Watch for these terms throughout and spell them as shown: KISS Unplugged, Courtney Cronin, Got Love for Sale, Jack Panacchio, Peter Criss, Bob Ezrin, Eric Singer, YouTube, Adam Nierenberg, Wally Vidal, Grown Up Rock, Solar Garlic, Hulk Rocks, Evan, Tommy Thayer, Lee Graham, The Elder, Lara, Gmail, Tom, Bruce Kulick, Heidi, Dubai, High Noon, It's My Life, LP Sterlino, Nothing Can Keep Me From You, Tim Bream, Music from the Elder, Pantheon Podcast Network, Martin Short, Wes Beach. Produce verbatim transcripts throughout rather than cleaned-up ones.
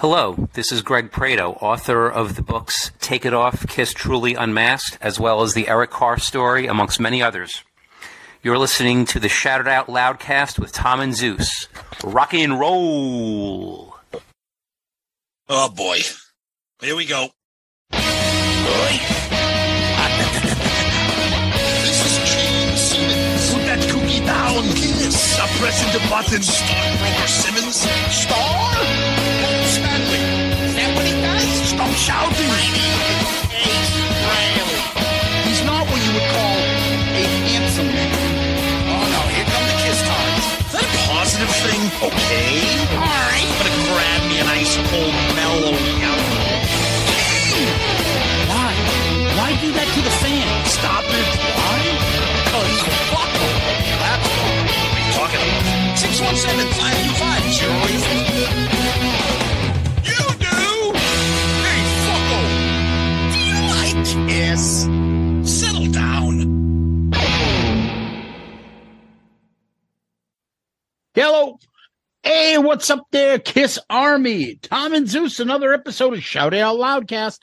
Hello, this is Greg Prato, author of the books Take It Off, Kiss Truly Unmasked, as well as the Eric Carr story, amongst many others. You're listening to the Shout It Out Loudcast with Tom and Zeus. Rock and roll! Oh, boy. Here we go. Boy. This is Gene Simmons. Put that cookie down, Kiss. I'm pressing the button. Star Broker Simmons. Star? Stanley. Is that what he does? Stop shouting! Ace Riley. He's not what you would call a handsome man. Oh no, here come the kiss cards. Is that a positive thing? Okay. Alright. I'm gonna grab me an ice cold mellow alcohol. Why? Why do that to the fan? Stop it. Why? Because he's a fuckhole. That's what we're talking about. six one seven, five two five, zero eight five. Yes. Settle down. Hello. Hey, what's up there, Kiss Army? Tom and Zeus, another episode of Shout It Out Loudcast,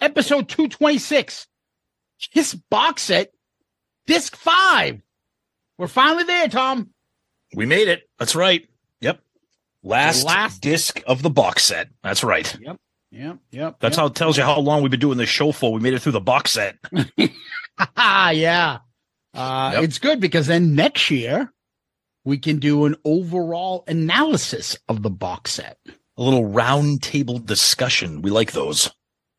episode two twenty-six. Kiss box set, disc five. We're finally there, Tom. We made it. That's right. Yep. Last, last disc of the box set. That's right. Yep. Yep, yep. That's yep. how it tells you how long we've been doing this show for. We made it through the box set. yeah. Uh, yep. It's good because then next year we can do an overall analysis of the box set. A little round table discussion. We like those.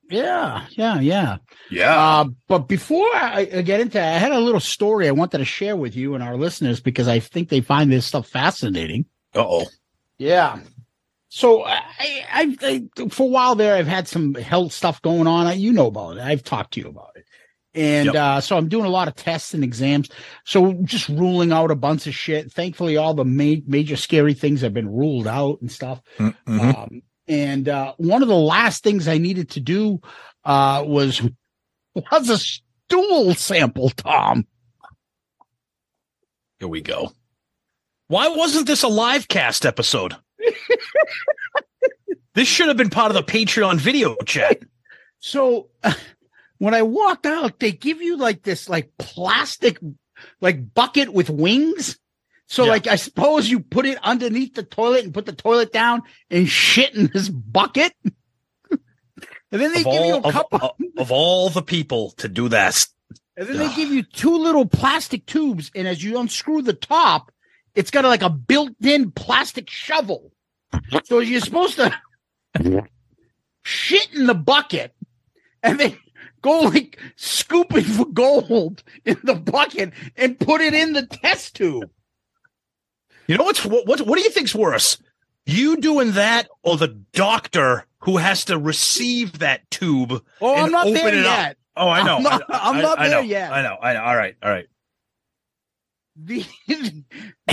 Yeah, yeah, yeah. Yeah. Uh, but before I get into it, I had a little story I wanted to share with you and our listeners because I think they find this stuff fascinating. Uh-oh. Yeah. So I, I, I, for a while there, I've had some health stuff going on. You know about it. I've talked to you about it. And yep. uh, so I'm doing a lot of tests and exams. So just ruling out a bunch of shit. Thankfully, all the ma- major scary things have been ruled out and stuff. Mm-hmm. Um, and uh, one of the last things I needed to do uh, was, was a stool sample, Tom. Here we go. Why wasn't this a live cast episode? This should have been part of the Patreon video chat. So uh, when I walked out, they give you like this like plastic like bucket with wings. So yeah. like I suppose you put it underneath the toilet and put the toilet down and shit in this bucket. And then they of give all, you a of, cup of-, of all the people to do that. And then Ugh. they give you two little plastic tubes, and as you unscrew the top, it's got like a built-in plastic shovel. So you're supposed to shit in the bucket and then go like scooping for gold in the bucket and put it in the test tube. You know what's what? What, what do you think's worse? You doing that, or the doctor who has to receive that tube? Oh, and I'm not open there it yet. Up? Oh, I know. I'm not, I, I, I'm not I, there I know, yet. I know. I know. All right. All right. The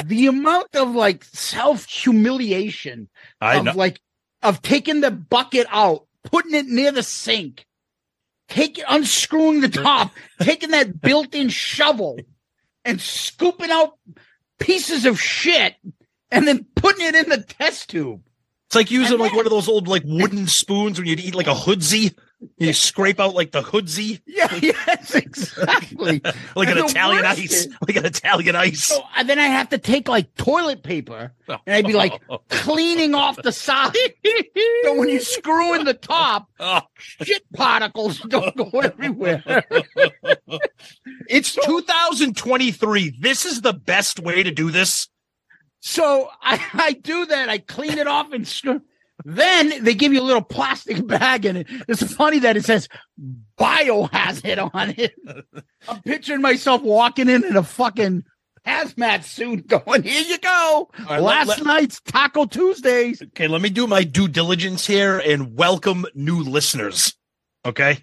the amount of like self humiliation of know. like of taking the bucket out, putting it near the sink, taking unscrewing the top, taking that built-in shovel, and scooping out pieces of shit, and then putting it in the test tube. It's like using and like then, one of those old like wooden spoons when you'd eat like a hoodsy. You scrape out like the hoodsy. Yeah, yes, exactly. like and an Italian ice. Is, like an Italian ice. So, and then I have to take like toilet paper and I'd be like cleaning off the side. So when you screw in the top, shit particles don't go everywhere. It's two thousand twenty-three. This is the best way to do this. So I, I do that. I clean it off and screw. Then they give you a little plastic bag in it. It's funny that it says biohazard on it. I'm picturing myself walking in in a fucking hazmat suit going, here you go. Right, Last let, let, night's Taco Tuesdays. Okay, let me do my due diligence here and welcome new listeners. Okay.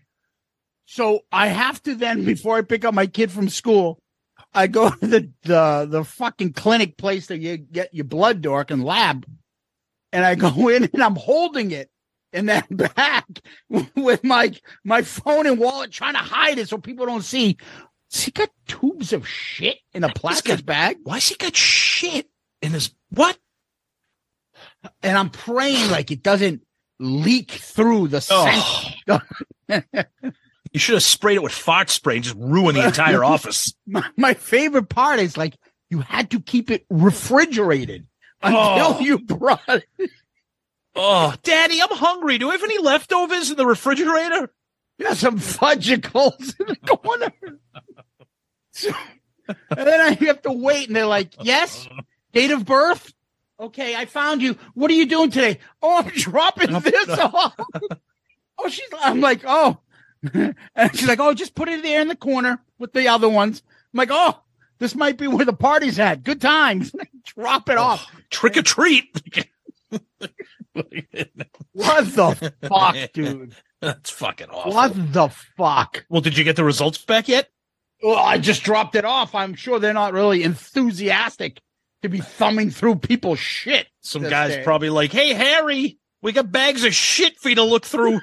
So I have to then, before I pick up my kid from school, I go to the the, the fucking clinic place that you get your blood dork and lab. And I go in and I'm holding it in that bag with my my phone and wallet trying to hide it so people don't see. Has he got tubes of shit in a plastic got, bag? Why's he got shit in his what? And I'm praying like it doesn't leak through the oh. sink. You should have sprayed it with fart spray and just ruined the entire office. My, my favorite part is, like, you had to keep it refrigerated until oh. you brought it. Oh, Daddy, I'm hungry. Do we have any leftovers in the refrigerator? You got some fudgicles in the corner. So, and then I have to wait, and they're like, yes, date of birth? Okay, I found you. What are you doing today? Oh, I'm dropping this off. Oh, she's. I'm like, oh. And she's like, oh, just put it there in the corner with the other ones. I'm like, oh, this might be where the party's at. Good times. Drop it oh, off. Trick or treat. What the fuck, dude? That's fucking awful. What the fuck? Well, did you get the results back yet? Well, I just dropped it off. I'm sure they're not really enthusiastic to be thumbing through people's shit. Some guy's day. Probably like, hey, Harry, we got bags of shit for you to look through.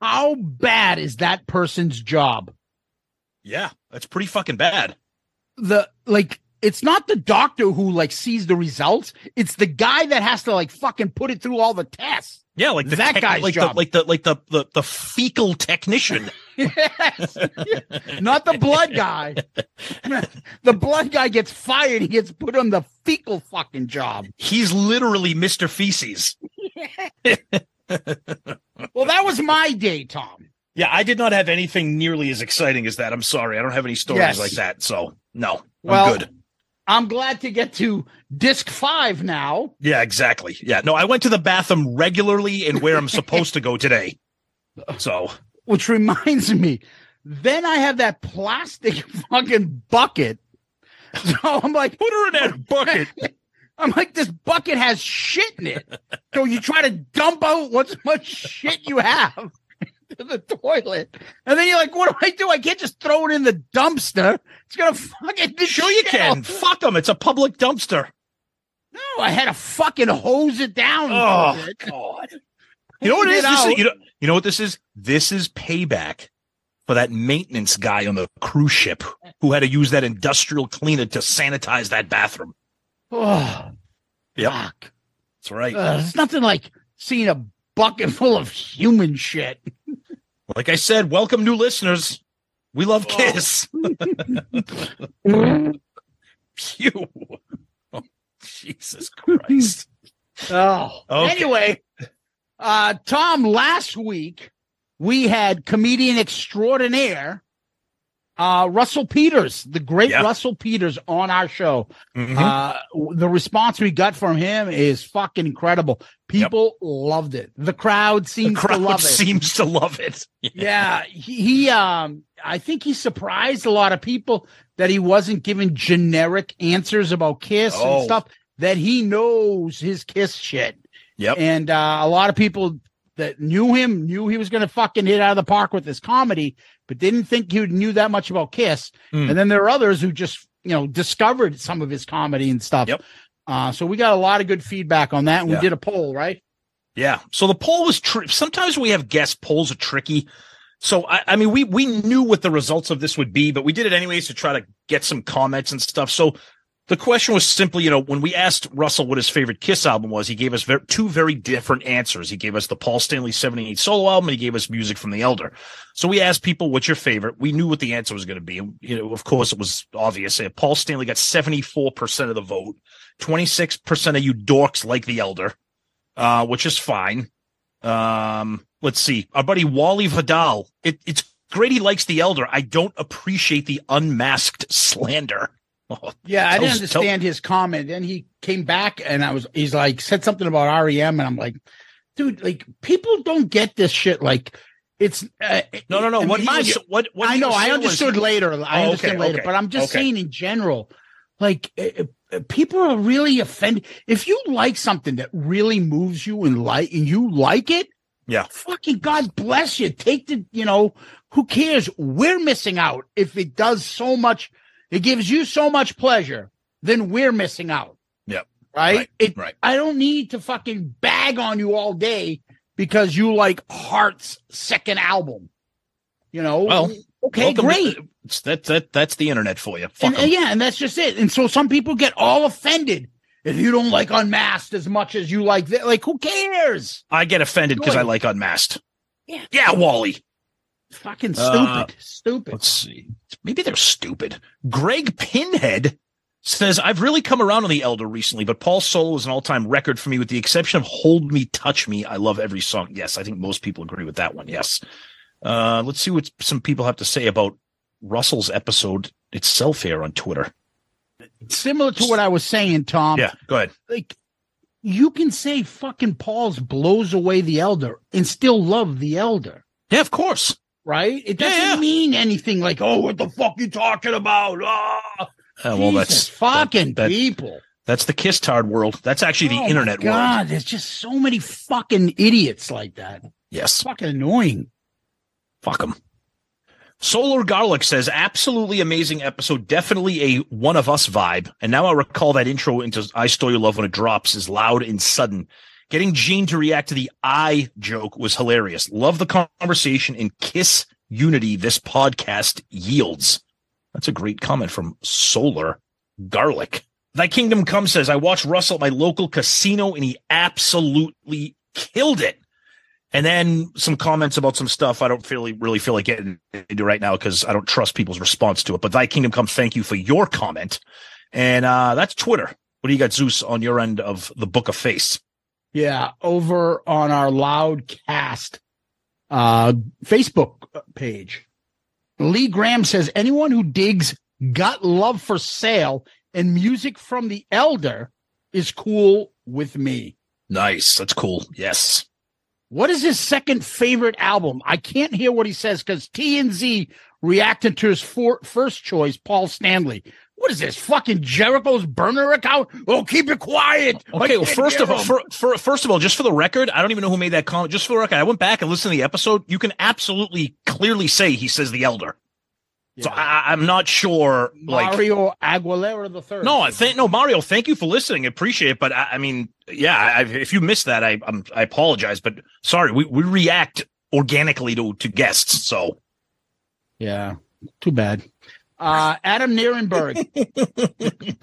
How bad is that person's job? Yeah, that's pretty fucking bad. The like, it's not the doctor who like sees the results. It's the guy that has to like fucking put it through all the tests. Yeah, like the that tech, guy's like job, the, like the like the the, the fecal technician. Yes, not the blood guy. The blood guy gets fired. He gets put on the fecal fucking job. He's literally Mister Feces. Well, that was my day, Tom. Yeah, I did not have anything nearly as exciting as that. I'm sorry. I don't have any stories yes. like that. So, no, well, I'm good. I'm glad to get to disc five now. Yeah, exactly. Yeah, no, I went to the bathroom regularly and where I'm supposed to go today. So, which reminds me, then I have that plastic fucking bucket. So I'm like, put her in that bucket. I'm like, this bucket has shit in it. So you try to dump out what much shit you have to the toilet. And then you're like, what do I do? I can't just throw it in the dumpster. It's going to fucking... Sure you can. Out. Fuck them. It's a public dumpster. No, I had to fucking hose it down. Oh, God. You know what it is? This is you, know, you know what this is? This is payback for that maintenance guy on the cruise ship who had to use that industrial cleaner to sanitize that bathroom. Oh, yep. Fuck. That's right. Uh, it's nothing like seeing a bucket full of human shit. Like I said, welcome new listeners. We love oh. Kiss. Pew. Oh, Jesus Christ. Oh, okay. Anyway, uh, Tom, last week we had comedian extraordinaire Uh, Russell Peters, the great yeah. Russell Peters on our show. Mm-hmm. Uh, the response we got from him is fucking incredible. People yep. loved it. The crowd seems the crowd to love it. seems to love it. Yeah. yeah he, he, um, I think he surprised a lot of people that he wasn't giving generic answers about Kiss oh. and stuff, that he knows his Kiss shit. Yep. And, uh, a lot of people that knew him knew he was going to fucking hit out of the park with his comedy, but didn't think he knew that much about Kiss. Mm. And then there are others who just, you know, discovered some of his comedy and stuff. Yep. Uh, so we got a lot of good feedback on that. And yeah. we did a poll, right? Yeah. So the poll was tr- sometimes we have guest polls are tricky. So, I, I mean, we, we knew what the results of this would be, but we did it anyways to try to get some comments and stuff. So the question was simply, you know, when we asked Russell what his favorite Kiss album was, he gave us ver- two very different answers. He gave us the Paul Stanley seventy-eight solo album, and he gave us Music from the Elder. So we asked people, what's your favorite? We knew what the answer was going to be. You know, of course, it was obvious. Paul Stanley got seventy-four percent of the vote. twenty-six percent of you dorks like the Elder, uh, which is fine. Um, let's see. Our buddy Wally Vidal. It, it's great he likes the Elder. I don't appreciate the Unmasked slander. Oh, yeah, I didn't understand his comment. Then he came back and I was he's like said something about R E M and I'm like, dude, like people don't get this shit. Like it's uh, no no no I what mean, he was, what, what I he know I understood was, later. I oh, understood okay, later, okay, but I'm just okay. saying in general, like uh, uh, people are really offended. If you like something that really moves you and like and you like it, yeah, fucking God bless you. Take the you know, who cares? We're missing out if it does so much. It gives you so much pleasure, then we're missing out. Yep. Right? Right, it, right. I don't need to fucking bag on you all day because you like Heart's second album. You know? Well, okay, great. To, that, that, that's the internet for you. Fuck and, yeah, and that's just it. And so some people get all offended if you don't like Unmasked as much as you like that, like, who cares? I get offended because I like Unmasked. Yeah. Yeah, Wally. Fucking stupid. Uh, stupid. Let's see. Maybe they're stupid. Greg Pinhead says, I've really come around on The Elder recently, but Paul's solo is an all-time record for me with the exception of Hold Me, Touch Me. I love every song. Yes, I think most people agree with that one. Yes. Uh, let's see what some people have to say about Russell's episode itself here on Twitter. Similar to what I was saying, Tom. Yeah, go ahead. Like, you can say fucking Paul's blows away The Elder and still love The Elder. Yeah, of course. Right? It doesn't yeah, yeah. mean anything like, oh, what the fuck you talking about? Ah! Uh, well, Jesus that's fucking that, that, people. That's the Kiss Tard world. That's actually the oh internet God, world. God, there's just so many fucking idiots like that. Yes. It's fucking annoying. Fuck them. Solar Garlic says, absolutely amazing episode. Definitely a one of us vibe. And now I recall that intro into I Stole Your Love When It Drops is loud and sudden. Getting Gene to react to the I joke was hilarious. Love the conversation and Kiss unity this podcast yields. That's a great comment from Solar Garlic. Thy Kingdom Come says, I watched Russell at my local casino and he absolutely killed it. And then some comments about some stuff I don't really, really feel like getting into right now because I don't trust people's response to it. But Thy Kingdom Come, thank you for your comment. And uh, that's Twitter. What do you got, Zeus, on your end of the Book of Face? Yeah, over on our Loudcast uh, Facebook page. Lee Graham says, anyone who digs Got Love for Sale and Music from the Elder is cool with me. Nice. That's cool. Yes. What is his second favorite album? I can't hear what he says because T N Z reacted to his for- first choice, Paul Stanley. What is this, fucking Jericho's burner account? Oh, keep it quiet. Okay, well, first of all, for, for, first of all, just for the record, I don't even know who made that comment. Just for the record, I went back and listened to the episode. You can absolutely clearly say he says The Elder. Yeah. So I, I'm not sure. Like, Mario Aguilera the third. No, I think no, Mario. Thank you for listening. I appreciate it, but I, I mean, yeah, I, if you missed that, I I'm, I apologize. But sorry, we, we react organically to to guests. So yeah, too bad. Uh, Adam Nierenberg.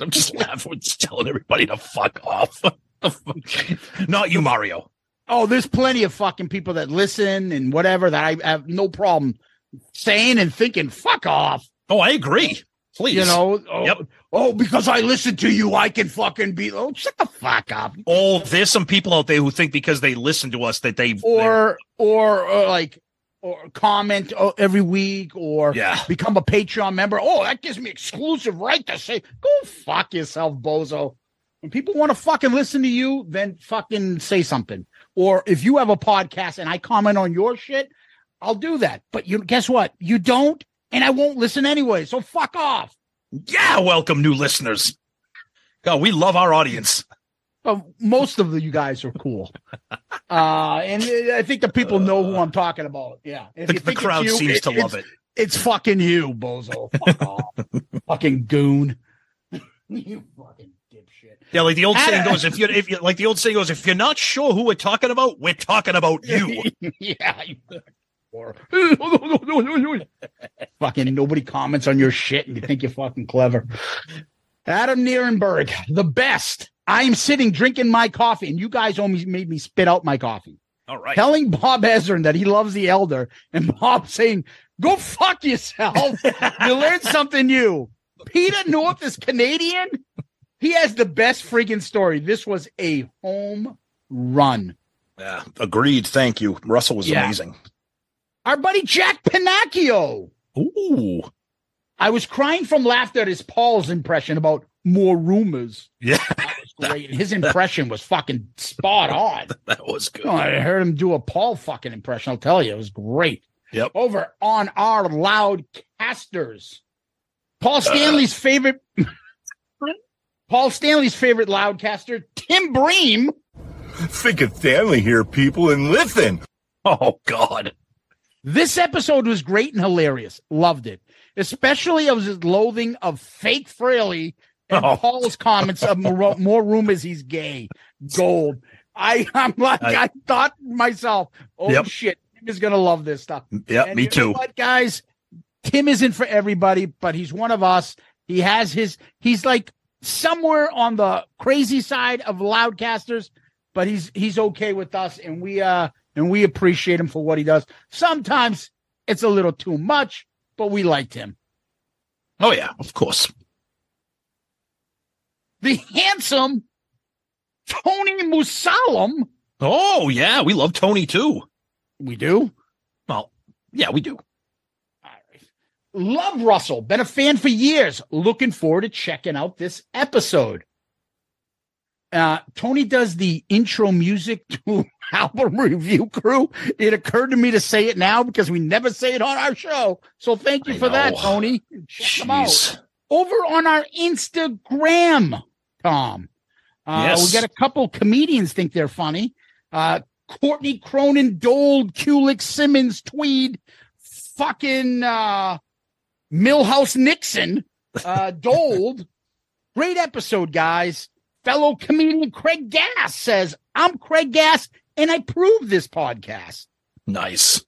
I'm just laughing. I'm just telling everybody to fuck off. Not you, Mario. Oh, there's plenty of fucking people that listen and whatever that I have no problem saying and thinking, fuck off. Oh, I agree. Please. You know, oh, yep. oh because I listen to you, I can fucking be, oh, shut the fuck up. Oh, there's some people out there who think because they listen to us that they Or, or, or like, or comment every week, or yeah. become a Patreon member. Oh, that gives me exclusive right to say, go fuck yourself, bozo. When people want to fucking listen to you, then fucking say something. Or if you have a podcast and I comment on your shit, I'll do that. But you guess what? You don't, and I won't listen anyway, so fuck off. Yeah, welcome, new listeners. God, we love our audience. Well, most of the, you guys are cool. Uh, and I think the people know who I'm talking about. Yeah. The, the crowd you, seems it, to love it. It's fucking you, bozo. Fuck off. Fucking goon. You fucking dipshit. Yeah, like the old saying goes, if you're if you like the old saying goes, if you're not sure who we're talking about, we're talking about you. Yeah. You fucking nobody comments on your shit and you think you're fucking clever. Adam Nierenberg, the best. I'm sitting drinking my coffee, and you guys almost made me spit out my coffee. All right. Telling Bob Ezrin that he loves The Elder, and Bob saying, go fuck yourself. You learned something new. Peter North is Canadian. He has the best freaking story. This was a home run. Yeah, agreed. Thank you. Russell was yeah. amazing. Our buddy Jack Panacchio. Ooh. I was crying from laughter at his Paul's impression about more rumors. Yeah. Great. His impression was fucking spot on. That was good. Oh, I heard him do a Paul fucking impression. I'll tell you, it was great. Yep. Over on our Loudcasters, Paul Stanley's uh. favorite, Paul Stanley's favorite Loudcaster, Tim Bream. Think of Stanley here, people, and listen. Oh God, this episode was great and hilarious. Loved it, especially of his loathing of fake Fraley. And oh. Paul's comments of more, more rumors he's gay. Gold. I, I'm like, I, I thought myself, oh yep. shit, Tim is going to love this stuff. Yeah, me too. What, guys, Tim isn't for everybody, but he's one of us. He has his, he's like somewhere on the crazy side of loudcasters, but he's he's okay with us, and we uh and we appreciate him for what he does. Sometimes it's a little too much, but we liked him. Oh yeah, of course. The handsome Tony Musalem. Oh yeah, we love Tony too. We do? Well, yeah, we do. Love Russell. Been a fan for years. Looking forward to checking out this episode. Uh, Tony does the intro music to Album Review Crew. It occurred to me to say it now because we never say it on our show. So thank you I for know. that, Tony. Check them out. Over on our Instagram, Tom. Uh, yes. We got a couple comedians think they're funny. Uh, Courtney Cronin, Dole, Kulick, Simmons, Tweed, fucking... Uh, Milhouse Nixon, uh, Dold. Great episode, guys. Fellow comedian Craig Gass says, I'm Craig Gass, and I prove this podcast. Nice.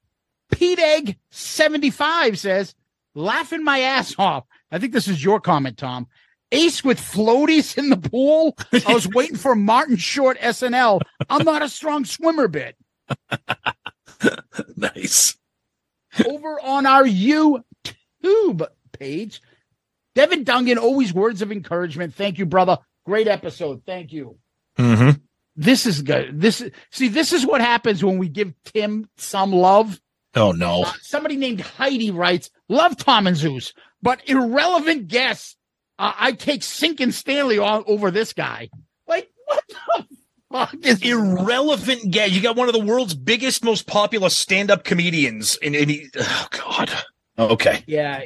Pete Egg seventy-five says, laughing my ass off. I think this is your comment, Tom. Ace with floaties in the pool. I was waiting for Martin Short S N L. I'm not a strong swimmer bit. Nice. Over on our U. YouTube page, Devin Dungan, always words of encouragement. Thank you, brother. Great episode. Thank you. Mm-hmm. This is good. This see, this is what happens when we give Tim some love. Oh no! Uh, somebody named Heidi writes, "Love Tom and Zeus, but irrelevant guests. Uh, I take Sink and Stanley all over this guy. Like what the fuck is irrelevant guest? You got one of the world's biggest, most popular stand-up comedians, and, and he, oh god." Okay. Yeah.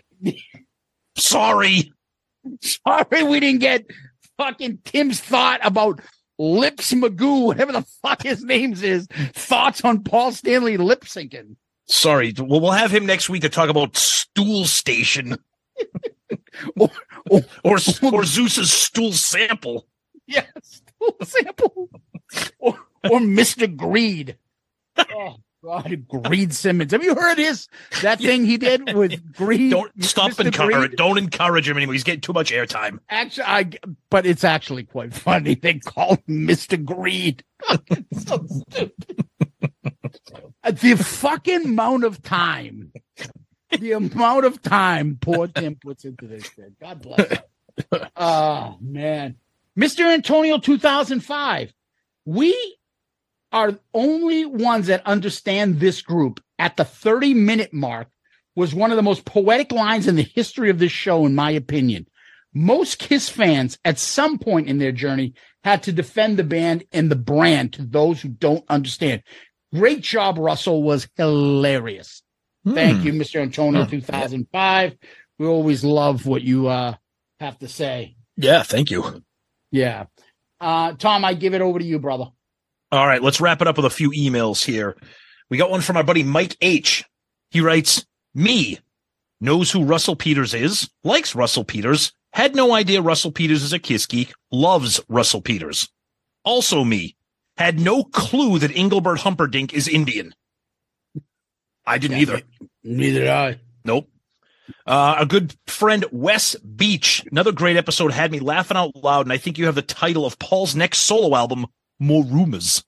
Sorry. Sorry we didn't get fucking Tim's thought about Lips Magoo, whatever the fuck his name is. Thoughts on Paul Stanley lip syncing. Sorry. Well, we'll have him next week to talk about Stool Station. or, or, or, or Zeus's stool sample. Yeah, stool sample. or, or Mister Greed. Oh. God, Greed Simmons. Have you heard his that thing he did with Greed? Don't stop Mister encourage Greed? Don't encourage him anymore. He's getting too much airtime. Actually, I but it's actually quite funny. They call him Mister Greed. It's so stupid. The fucking amount of time. The amount of time poor Tim puts into this thing. God bless him. Oh man. Mister Antonio two thousand five. We are only ones that understand this group at the thirty minute mark was one of the most poetic lines in the history of this show, in my opinion. Most KISS fans at some point in their journey had to defend the band and the brand to those who don't understand. Great job, Russell, was hilarious. Mm. Thank you, Mister Antonio, two thousand five. We always love what you uh, have to say. Yeah, thank you. Yeah. Uh, Tom, I give it over to you, brother. All right, let's wrap it up with a few emails here. We got one from our buddy Mike H. He writes, me, knows who Russell Peters is, likes Russell Peters, had no idea Russell Peters is a KISS geek, loves Russell Peters. Also me, had no clue that Engelbert Humperdinck is Indian. I didn't yeah, either. Neither did I. Nope. Uh, a good friend, Wes Beach, another great episode, had me laughing out loud, and I think you have the title of Paul's next solo album, More Rumors.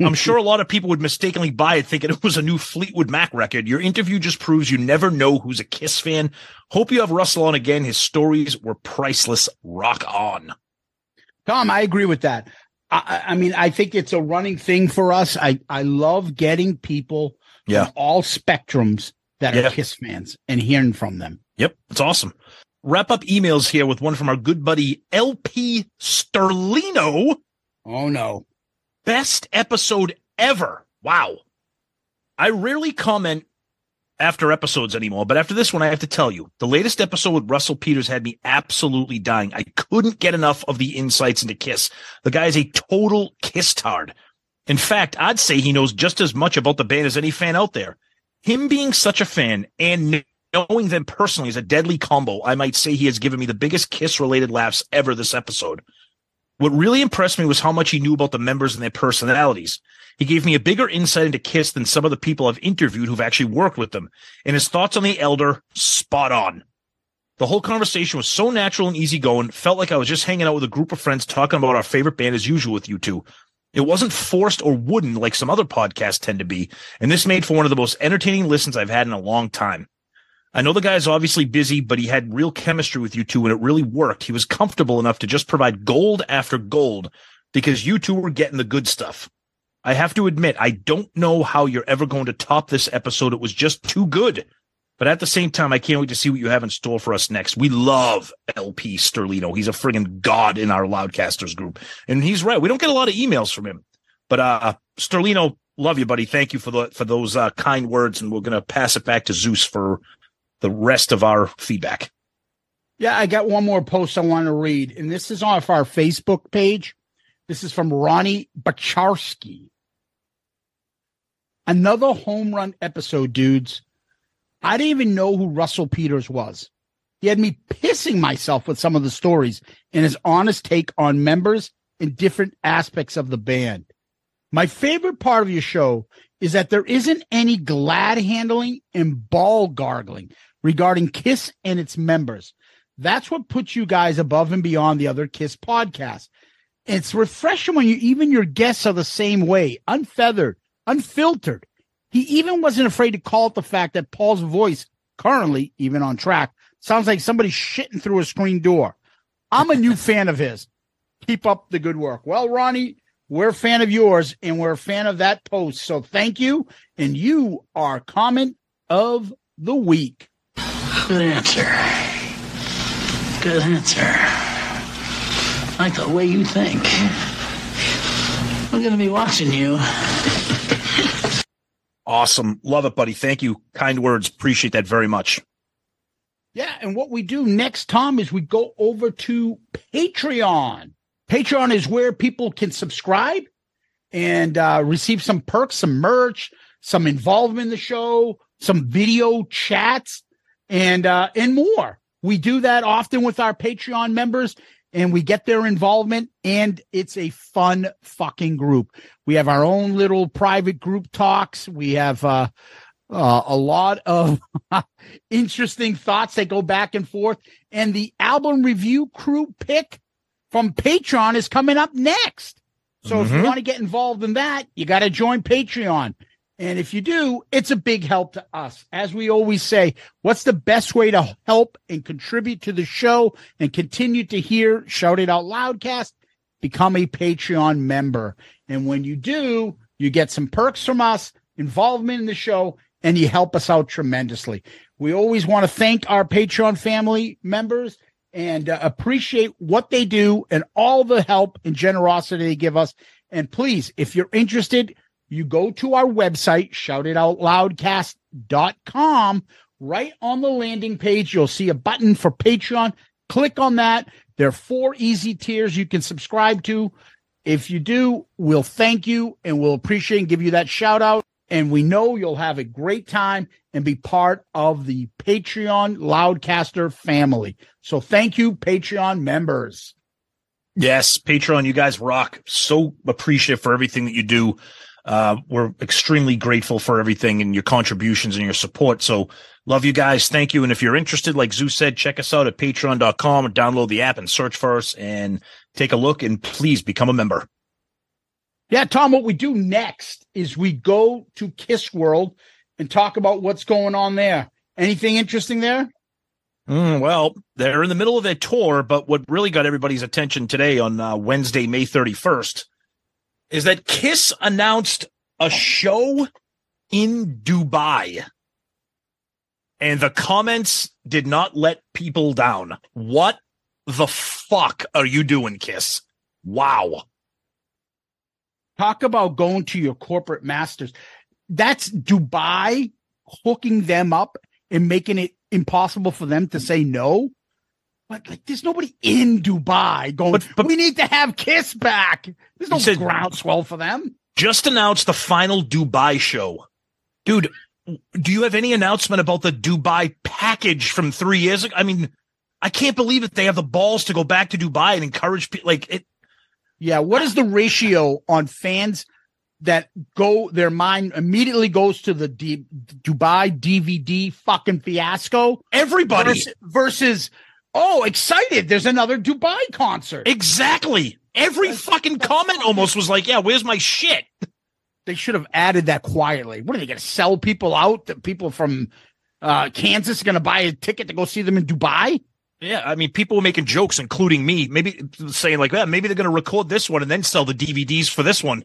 I'm sure a lot of people would mistakenly buy it thinking it was a new Fleetwood Mac record. Your interview just proves you never know who's a KISS fan. Hope you have Russell on again. His stories were priceless. Rock on. Tom, I agree with that. I, I mean, I think it's a running thing for us. I, I love getting people yeah. from all spectrums that yeah. are KISS fans and hearing from them. Yep, it's awesome. Wrap up emails here with one from our good buddy L P Sterlino. Oh, no. Best episode ever. Wow. I rarely comment after episodes anymore, but after this one, I have to tell you, the latest episode with Russell Peters had me absolutely dying. I couldn't get enough of the insights into KISS. The guy is a total KISS-tard. In fact, I'd say he knows just as much about the band as any fan out there. Him being such a fan and knowing them personally is a deadly combo. I might say he has given me the biggest KISS-related laughs ever this episode. What really impressed me was how much he knew about the members and their personalities. He gave me a bigger insight into KISS than some of the people I've interviewed who've actually worked with them. And his thoughts on The Elder, spot on. The whole conversation was so natural and easygoing. Felt like I was just hanging out with a group of friends talking about our favorite band as usual with you two. It wasn't forced or wooden like some other podcasts tend to be, and this made for one of the most entertaining listens I've had in a long time. I know the guy's obviously busy, but he had real chemistry with you two, and it really worked. He was comfortable enough to just provide gold after gold because you two were getting the good stuff. I have to admit, I don't know how you're ever going to top this episode. It was just too good. But at the same time, I can't wait to see what you have in store for us next. We love L P Sterlino. He's a friggin' god in our Loudcasters group. And he's right. We don't get a lot of emails from him. But uh, Sterlino, love you, buddy. Thank you for the for those uh, kind words. And we're going to pass it back to Zeus for the rest of our feedback. Yeah, I got one more post I want to read. And this is off our Facebook page. This is from Ronnie Bacharski. Another home run episode, dudes. I didn't even know who Russell Peters was. He had me pissing myself with some of the stories and his honest take on members and different aspects of the band. My favorite part of your show is that there isn't any glad handling and ball gargling regarding KISS and its members. That's what puts you guys above and beyond the other KISS podcasts. It's refreshing when you, even your guests are the same way, unfeathered, unfiltered. He even wasn't afraid to call out the fact that Paul's voice, currently, even on track, sounds like somebody shitting through a screen door. I'm a new fan of his. Keep up the good work. Well, Ronnie, we're a fan of yours, and we're a fan of that post. So thank you, and you are comment of the week. Good answer. Good answer. I like the way you think. I'm going to be watching you. Awesome. Love it, buddy. Thank you. Kind words. Appreciate that very much. Yeah. And what we do next, Tom, is we go over to Patreon. Patreon is where people can subscribe and uh, receive some perks, some merch, some involvement in the show, some video chats, and uh, and more. We do that often with our Patreon members, and we get their involvement, and it's a fun fucking group. We have our own little private group talks. We have uh, uh, a lot of interesting thoughts that go back and forth. And the album review crew pick from Patreon is coming up next. So mm-hmm. if you want to get involved in that, you got to join Patreon. And if you do, it's a big help to us. As we always say, what's the best way to help and contribute to the show and continue to hear Shout It Out Loudcast? Become a Patreon member. And when you do, you get some perks from us, involvement in the show, and you help us out tremendously. We always want to thank our Patreon family members and uh, appreciate what they do and all the help and generosity they give us. And please, if you're interested, you go to our website, shout it out loudcast dot com. Right on the landing page, you'll see a button for Patreon. Click on that. There are four easy tiers you can subscribe to. If you do, we'll thank you and we'll appreciate and give you that shout out. And we know you'll have a great time and be part of the Patreon Loudcaster family. So thank you, Patreon members. Yes, Patreon, you guys rock. So appreciative for everything that you do. Uh, we're extremely grateful for everything and your contributions and your support. So love you guys. Thank you. And if you're interested, like Zeus said, check us out at patreon dot com or download the app and search for us and take a look and please become a member. Yeah, Tom, what we do next is we go to Kiss World and talk about what's going on there. Anything interesting there? Mm, well, they're in the middle of their tour, but what really got everybody's attention today on uh, Wednesday, May thirty-first, is that KISS announced a show in Dubai, and the comments did not let people down. What the fuck are you doing, KISS? Wow. Talk about going to your corporate masters. That's Dubai hooking them up and making it impossible for them to say no. But like, there's nobody in Dubai going, but, but we need to have KISS back. There's no said, groundswell for them. Just announced the final Dubai show. Dude, do you have any announcement about the Dubai package from three years ago? I mean, I can't believe that they have the balls to go back to Dubai and encourage people. Like it. Yeah. What is the ratio on fans that go, their mind immediately goes to the D- Dubai D V D fucking fiasco. Everybody versus, versus, oh, excited. There's another Dubai concert. Exactly. Every that's, fucking that's comment funny. Almost was like, yeah, where's my shit? They should have added that quietly. What are they going to sell people out? That people from uh, Kansas are going to buy a ticket to go see them in Dubai? Yeah, I mean, people were making jokes, including me, maybe saying like, well, maybe they're going to record this one and then sell the D V Ds for this one.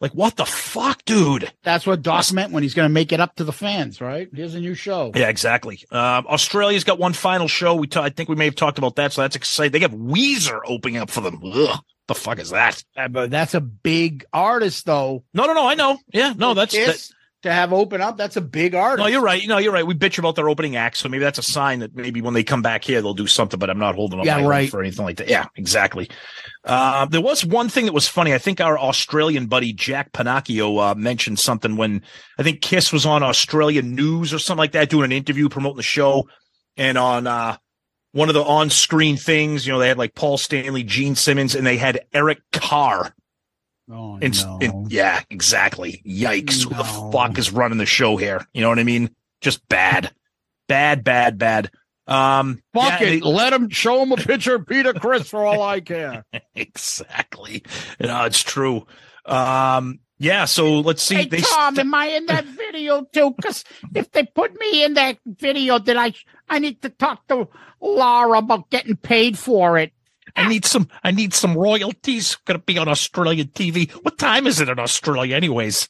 Like, what the fuck, dude? That's what Doc meant when he's going to make it up to the fans, right? Here's a new show. Yeah, exactly. Um, Australia's got one final show. We ta- I think we may have talked about that, so that's exciting. They have Weezer opening up for them. Ugh, the fuck is that? Uh, but that's a big artist, though. No, no, no, I know. Yeah, no, that's... That- to have open up, that's a big artist. No, you're right. No, you're right. We bitch about their opening act, so maybe that's a sign that maybe when they come back here, they'll do something, but I'm not holding up yeah, my right. life or anything like that. Yeah, exactly. Uh, there was one thing that was funny. I think our Australian buddy, Jack Panacchio, uh, mentioned something when I think Kiss was on Australian News or something like that, doing an interview, promoting the show, and on uh, one of the on-screen things, you know, they had like Paul Stanley, Gene Simmons, and they had Eric Carr. Oh, and, no. and, yeah, exactly. Yikes. No. Who the fuck is running the show here? You know what I mean? Just bad. Bad, bad, bad. Um, fuck yeah, it. They, Let him show him a picture of Peter Criss for all I care. Exactly. No, it's true. Um, yeah, so let's see. Hey, they Tom, st- am I in that video too? Because if they put me in that video, then I, I need to talk to Laura about getting paid for it. I need some. I need some royalties. Going to be on Australian T V. What time is it in Australia, anyways?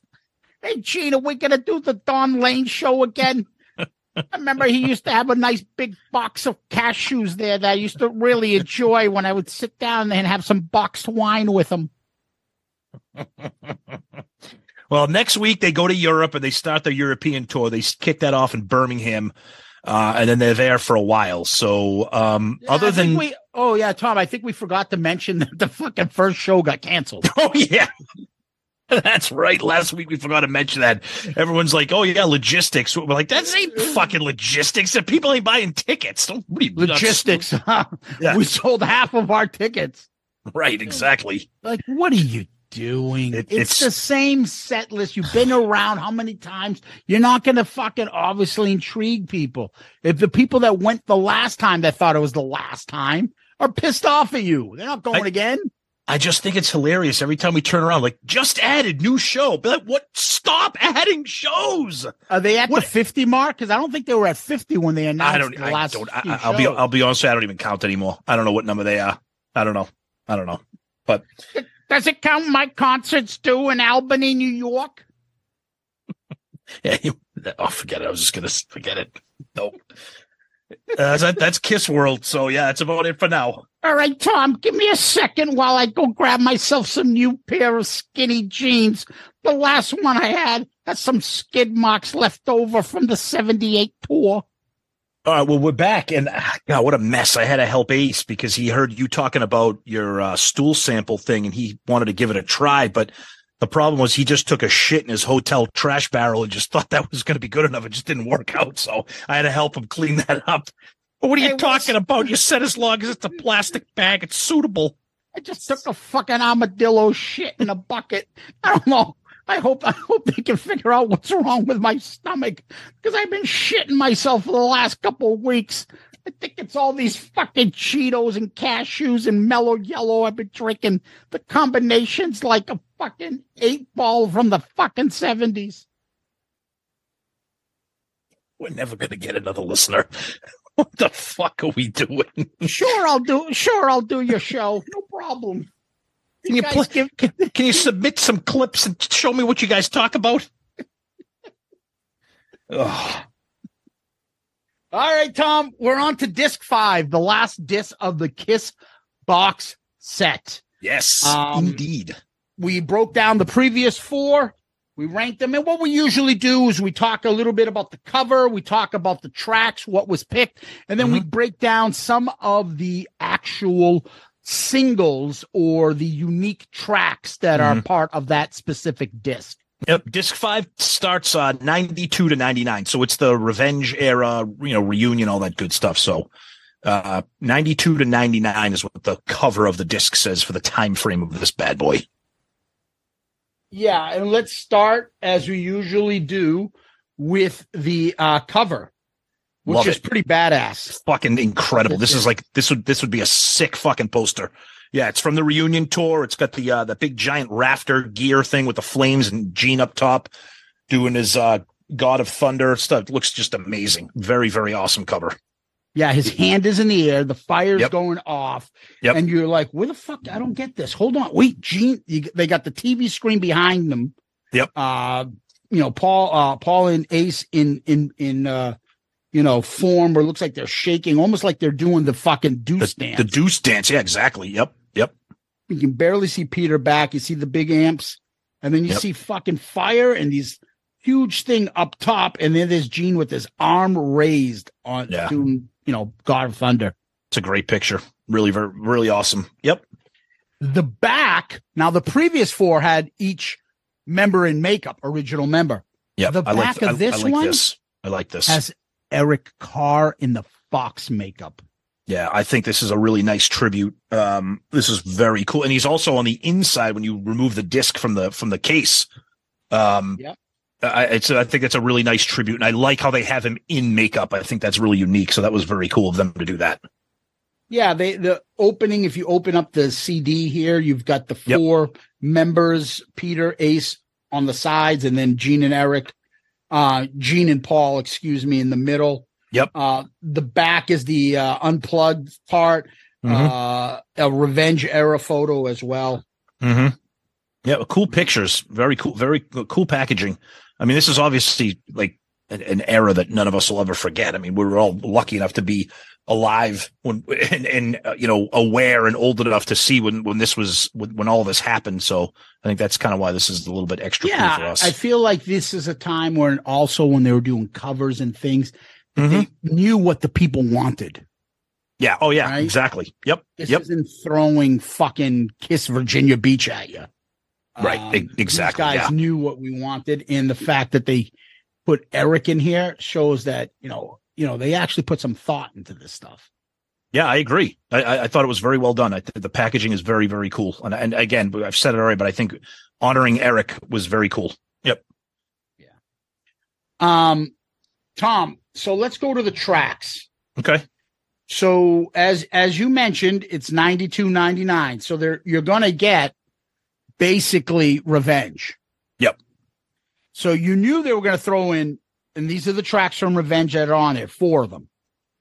Hey, Gene, are we going to do the Don Lane show again? I remember he used to have a nice big box of cashews there that I used to really enjoy when I would sit down and have some boxed wine with him. Well, next week they go to Europe and they start their European tour. They kick that off in Birmingham. Uh, and then they're there for a while. So um, yeah, other than we, oh yeah, Tom, I think we forgot to mention that the fucking first show got canceled. Oh yeah, that's right. Last week we forgot to mention that. Everyone's like, oh yeah, logistics. We're like, that's ain't fucking logistics. That people ain't buying tickets. Don't you, logistics. Huh? Yeah. We sold half of our tickets. Right. Exactly. Like, what are you doing? It, it's, it's the same set list. You've been around how many times? You're not going to fucking obviously intrigue people. If the people that went the last time that thought it was the last time are pissed off at you, they're not going I, again. I just think it's hilarious every time we turn around. Like, just added new show. But like, what? Stop adding shows. Are they at what? The fifty mark? Because I don't think they were at fifty when they announced I don't, the I last. Don't, I, I'll shows. be. I'll be honest. I don't even count anymore. I don't know what number they are. I don't know. I don't know. But. Does it count my concerts too in Albany, New York? Yeah, you, oh, forget it. I was just going to forget it. Nope. uh, that, that's Kiss World. So, yeah, that's about it for now. All right, Tom, give me a second while I go grab myself some new pair of skinny jeans. The last one I had had some skid marks left over from the seventy-eight tour. All right, well, we're back, and God, what a mess. I had to help Ace because he heard you talking about your uh, stool sample thing, and he wanted to give it a try, but the problem was he just took a shit in his hotel trash barrel and just thought that was going to be good enough. It just didn't work out, so I had to help him clean that up. But what are you hey, talking what's... about? You said as long as it's a plastic bag, it's suitable. I just took a fucking armadillo shit in a bucket. I don't know. I hope I hope they can figure out what's wrong with my stomach because I've been shitting myself for the last couple of weeks. I think it's all these fucking Cheetos and cashews and Mellow Yellow I've been drinking. The combination's like a fucking eight ball from the fucking seventies. We're never going to get another listener. What the fuck are we doing? Sure, I'll do. Sure, I'll do your show. No problem. Can you, you pl- give- can, can you submit some clips and show me what you guys talk about? All right, Tom, we're on to disc five, the last disc of the Kiss box set. Yes, um, indeed. We broke down the previous four. We ranked them. And what we usually do is we talk a little bit about the cover. We talk about the tracks, what was picked. And then mm-hmm. we break down some of the actual singles or the unique tracks that mm-hmm. are part of that specific disc. Yep. Disc five starts uh ninety-two to ninety-nine. So it's the Revenge era, you know, reunion, all that good stuff. So uh ninety-two to ninety-nine is what the cover of the disc says for the time frame of this bad boy. Yeah, and let's start, as we usually do, with the uh, cover, which Love is it. pretty badass. It's fucking incredible. This is like, this would this would be a sick fucking poster. Yeah, it's from the reunion tour. It's got the uh, the big giant rafter gear thing with the flames and Gene up top doing his uh, God of Thunder stuff. It looks just amazing. Very, very awesome cover. Yeah, his hand is in the air. The fire's yep. going off. Yep. And you're like, where the fuck? I don't get this. Hold on. Wait, Gene. You, they got the T V screen behind them. Yep. Uh, you know, Paul uh, Paul and Ace in, in, in uh, you know, form where it looks like they're shaking, almost like they're doing the fucking deuce the, dance. The deuce dance. Yeah, exactly. Yep. Yep. You can barely see Peter back. You see the big amps. And then you yep. see fucking fire and these... huge thing up top, and then there's Gene with his arm raised on yeah. to, you know, God of Thunder. It's a great picture. Really, very, really awesome. Yep. The back, now the previous four had each member in makeup, original member. Yeah. The back I like, of this I, I like one this. I like this. Has Eric Carr in the Fox makeup. Yeah, I think this is a really nice tribute. Um, this is very cool. And he's also on the inside when you remove the disc from the from the case. Um yeah. I, it's, I think that's a really nice tribute, and I like how they have him in makeup. I think that's really unique, so that was very cool of them to do that. Yeah, they, the opening, if you open up the C D here, you've got the four yep. members, Peter, Ace on the sides, and then Gene and Eric, uh, Gene and Paul, excuse me, in the middle. Yep. Uh, the back is the uh, unplugged part, mm-hmm. uh, a Revenge era photo as well. Mm-hmm. Yeah, cool pictures. Very cool, very cool packaging. I mean, this is obviously like an, an era that none of us will ever forget. I mean, we were all lucky enough to be alive when, and, and uh, you know, aware and old enough to see when, when this was, when, when all this happened. So I think that's kind of why this is a little bit extra yeah, cool for us. I feel like this is a time where, and also when they were doing covers and things, mm-hmm. they knew what the people wanted. Yeah. Oh, yeah, right? Exactly. Yep. This yep. isn't throwing fucking Kiss Virginia Beach at you. Right, um, exactly. These guys yeah. knew what we wanted, and the fact that they put Eric in here shows that, you know, you know, they actually put some thought into this stuff. Yeah, I agree. I, I thought it was very well done. I th- the packaging is very, very cool. And, and again, I've said it already, but I think honoring Eric was very cool. Yep. Yeah. Um, Tom. So let's go to the tracks. Okay. So as as you mentioned, it's ninety-two ninety-nine. So there, you're gonna get. Basically Revenge. Yep. So you knew they were going to throw in, and these are the tracks from Revenge that are on it, four of them.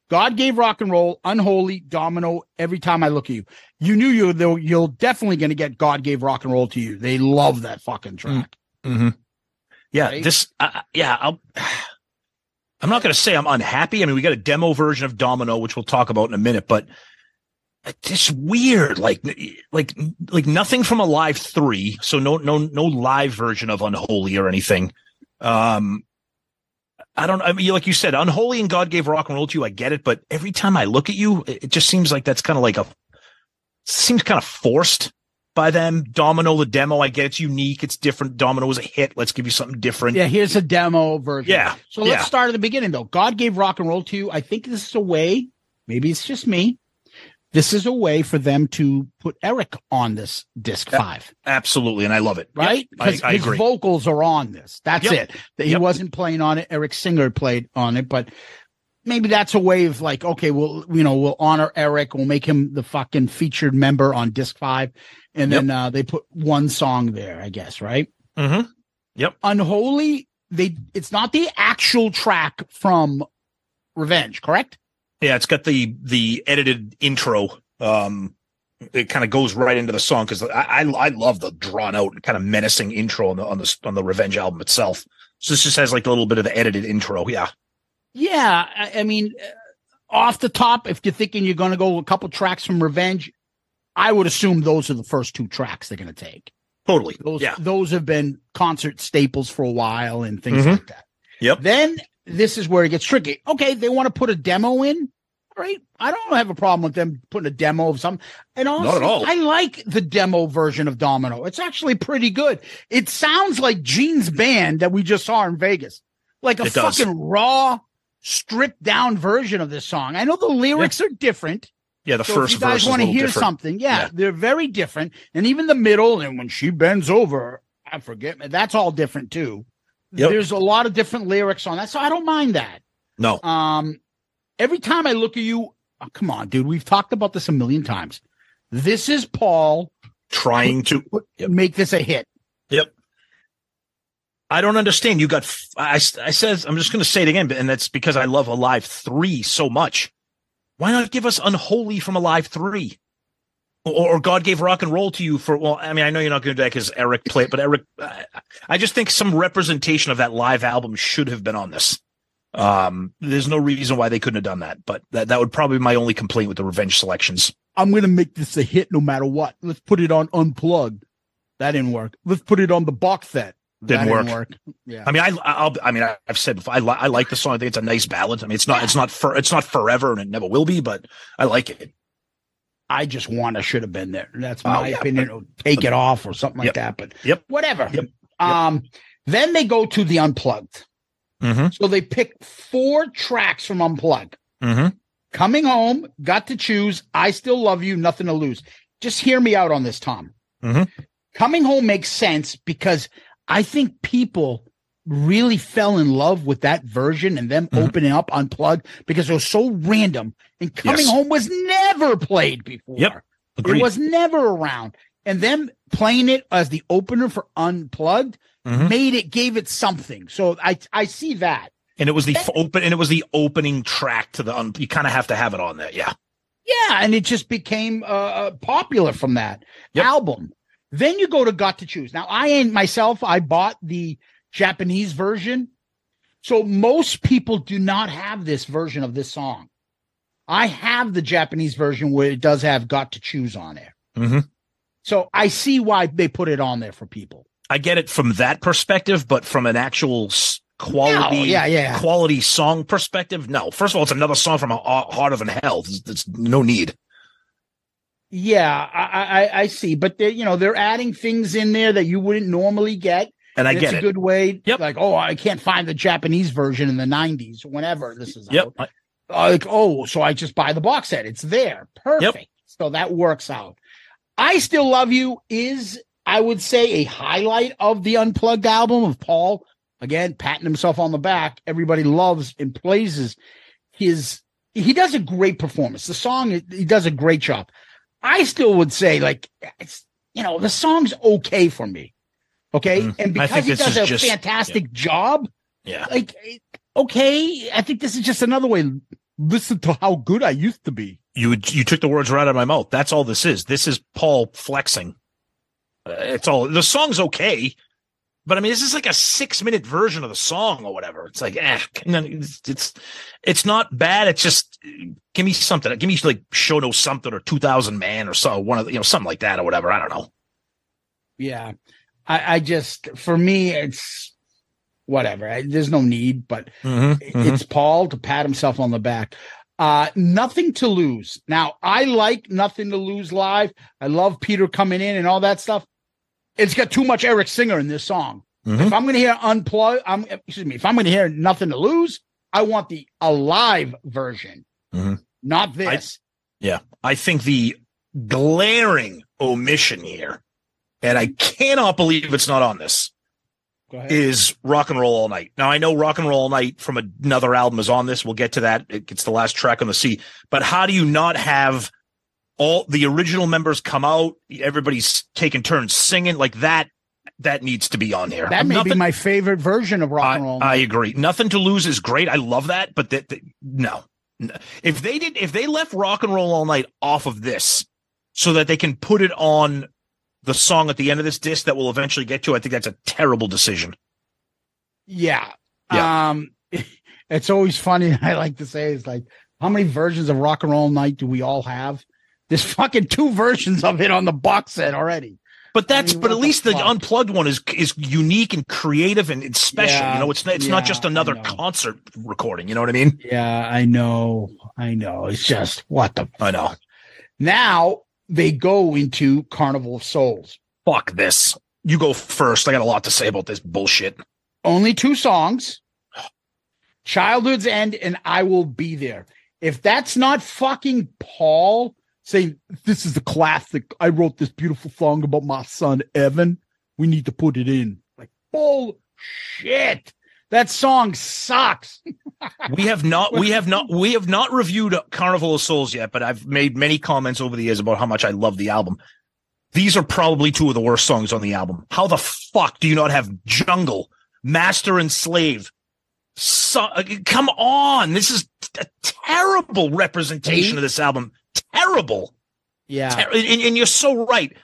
God Gave Rock and Roll, Unholy, Domino, Every Time I Look at You. You knew you though you're definitely going to get God Gave Rock and Roll to You. They love that fucking track. Mm-hmm. Yeah, right? this uh, yeah, I'll I'm not going to say I'm unhappy. I mean, we got a demo version of Domino, which we'll talk about in a minute, but it's weird, like, like, like nothing from a live three. So no, no, no live version of Unholy or anything. Um, I don't. I mean, like you said, Unholy and God Gave Rock and Roll to You. I get it, but Every Time I Look at You, it just seems like that's kind of like a seems kind of forced by them. Domino the demo, I get it's unique, it's different. Domino was a hit. Let's give you something different. Yeah, here's a demo version. Yeah. So let's yeah. start at the beginning though. God Gave Rock and Roll to You. I think this is a way. Maybe it's just me. This is a way for them to put Eric on this disc five. Absolutely. And I love it. Right? Because yep. his agree. vocals are on this. That's yep. it. He yep. wasn't playing on it. Eric Singer played on it, but maybe that's a way of like, okay, we'll, you know, we'll honor Eric. We'll make him the fucking featured member on disc five. And yep. then uh, they put one song there, I guess. Right. Mm-hmm. Yep. Unholy. They, it's not the actual track from Revenge, correct? Yeah, it's got the the edited intro. Um, it kind of goes right into the song because I, I I love the drawn out and kind of menacing intro on the on the on the Revenge album itself. So this just has like a little bit of the edited intro. Yeah, yeah. I, I mean, off the top, if you're thinking you're going to go a couple tracks from Revenge, I would assume those are the first two tracks they're going to take. Totally. Those, yeah. Those have been concert staples for a while and things mm-hmm. like that. Yep. Then. This is where it gets tricky. Okay, they want to put a demo in. All right. I don't have a problem with them putting a demo of something. And also, I like the demo version of Domino. It's actually pretty good. It sounds like Gene's band that we just saw in Vegas. Like a it fucking does. raw, stripped down version of this song. I know the lyrics yeah. are different. Yeah, the so first if you guys want to hear different. something. Yeah, yeah, they're very different. And even the middle, and when she bends over, I forget. That's all different too. Yep. There's a lot of different lyrics on that, so I don't mind that. No. Um, every time I look at you, oh, come on, dude. We've talked about this a million times. This is Paul trying to yep. make this a hit. Yep. I don't understand. You got. I, I says. I'm just going to say it again, and that's because I love Alive Three so much. Why not give us Unholy from Alive Three? Or God gave rock and roll to you for, well, I mean, I know you're not going to do that because Eric played, but Eric, I just think some representation of that live album should have been on this. Um, there's no reason why they couldn't have done that, but that, that would probably be my only complaint with the Revenge selections. I'm going to make this a hit no matter what. Let's put it on Unplugged. That didn't work. Let's put it on the box set. Didn't, didn't work. work. Yeah. I mean, I, I'll, I mean, I've said before, I, li- I like the song. I think it's a nice ballad. I mean, it's not, yeah. it's not, for, it's not forever and it never will be, but I like it. I just want to should have been there. That's my oh, yeah, opinion. But, Take but, it off or something like yep, that. But yep, whatever. Yep, yep. Um, then they go to the Unplugged. Mm-hmm. So they pick four tracks from Unplugged. Mm-hmm. Coming Home, Got to Choose, I Still Love You, Nothing to Lose. Just hear me out on this, Tom. Mm-hmm. Coming Home makes sense because I think people really fell in love with that version and them mm-hmm. opening up Unplugged because it was so random. And Coming yes. Home was never played before. Yep. It was never around. And them playing it as the opener for Unplugged mm-hmm. made it, gave it something. So I I see that. And it was the that, open and it was the opening track to the un, you kind of have to have it on there. Yeah. Yeah. And it just became uh, popular from that yep. album. Then you go to Got to Choose. Now I ain't myself. I bought the Japanese version. So most people do not have this version of this song. I have the Japanese version where it does have Got to Choose on there. Mm-hmm. So I see why they put it on there for people. I get it from that perspective, but from an actual quality, no, yeah, yeah. quality song perspective. No, first of all, it's another song from Heart of an Hell. There's, there's no need. Yeah, I, I, I see. But they, you know, they're adding things in there that you wouldn't normally get. And I it's get a it. Good way, yep. like, oh, I can't find the Japanese version in the nineties, whenever this is yep. out. Uh, like, oh, so I just buy the box set. It's there. Perfect. Yep. So that works out. I Still Love You is, I would say, a highlight of the Unplugged album of Paul. Again, patting himself on the back. Everybody loves and plays his. He does a great performance. The song, he does a great job. I still would say, like, it's, you know, the song's okay for me. Okay, mm-hmm. and because he does a just, fantastic yeah. job, yeah, like okay, I think this is just another way. Listen to how good I used to be. You you took the words right out of my mouth. That's all this is. This is Paul flexing. Uh, it's all the song's okay, but I mean, this is like a six minute version of the song or whatever. It's like, eh, it's it's, it's not bad. It's just give me something. Give me like Show No Something or two thousand Man or so one of the, you know something like that or whatever. I don't know. Yeah. I, I just, for me, it's whatever. I, there's no need, but mm-hmm, it's mm-hmm. Paul to pat himself on the back. Uh, Nothing to Lose. Now, I like Nothing to Lose live. I love Peter coming in and all that stuff. It's got too much Eric Singer in this song. Mm-hmm. If I'm going to hear unplug, I'm excuse me. If I'm going to hear Nothing to Lose, I want the Alive version, mm-hmm. not this. I, yeah, I think the glaring omission here. And I cannot believe it's not on this, is Rock and Roll All Night. Now, I know Rock and Roll All Night from another album is on this. We'll get to that. It's the last track on the C. But how do you not have all the original members come out? Everybody's taking turns singing like that. That needs to be on here. That may Nothing, be my favorite version of Rock and Roll All Night. I, I agree. Nothing to Lose is great. I love that. But that, that, no, if they did, if they left Rock and Roll All Night off of this so that they can put it on the song at the end of this disc that we'll eventually get to, I think that's a terrible decision. Yeah. yeah. Um, it's always funny. I like to say it's like, how many versions of Rock and Roll Night do we all have? There's fucking two versions of it on the box set already. But that's, I mean, but at the least fuck? the Unplugged one is, is unique and creative and it's special. Yeah, you know, it's not, it's yeah, not just another concert recording. You know what I mean? Yeah, I know. I know. It's just what the, fuck? I know now. They go into Carnival of Souls. Fuck this. You go first. I got a lot to say about this bullshit. Only two songs, Childhood's End and I Will Be There. If that's not fucking Paul saying, this is the classic, I wrote this beautiful song about my son, Evan. we need to put it in. Like, bullshit. That song sucks. we have not, we have not, we have not reviewed Carnival of Souls yet, but I've made many comments over the years about how much I love the album. These are probably two of the worst songs on the album. How the fuck do you not have Jungle, Master and Slave? So, come on. This is a terrible representation of this album. Terrible. Yeah. Ter- and, and you're so right.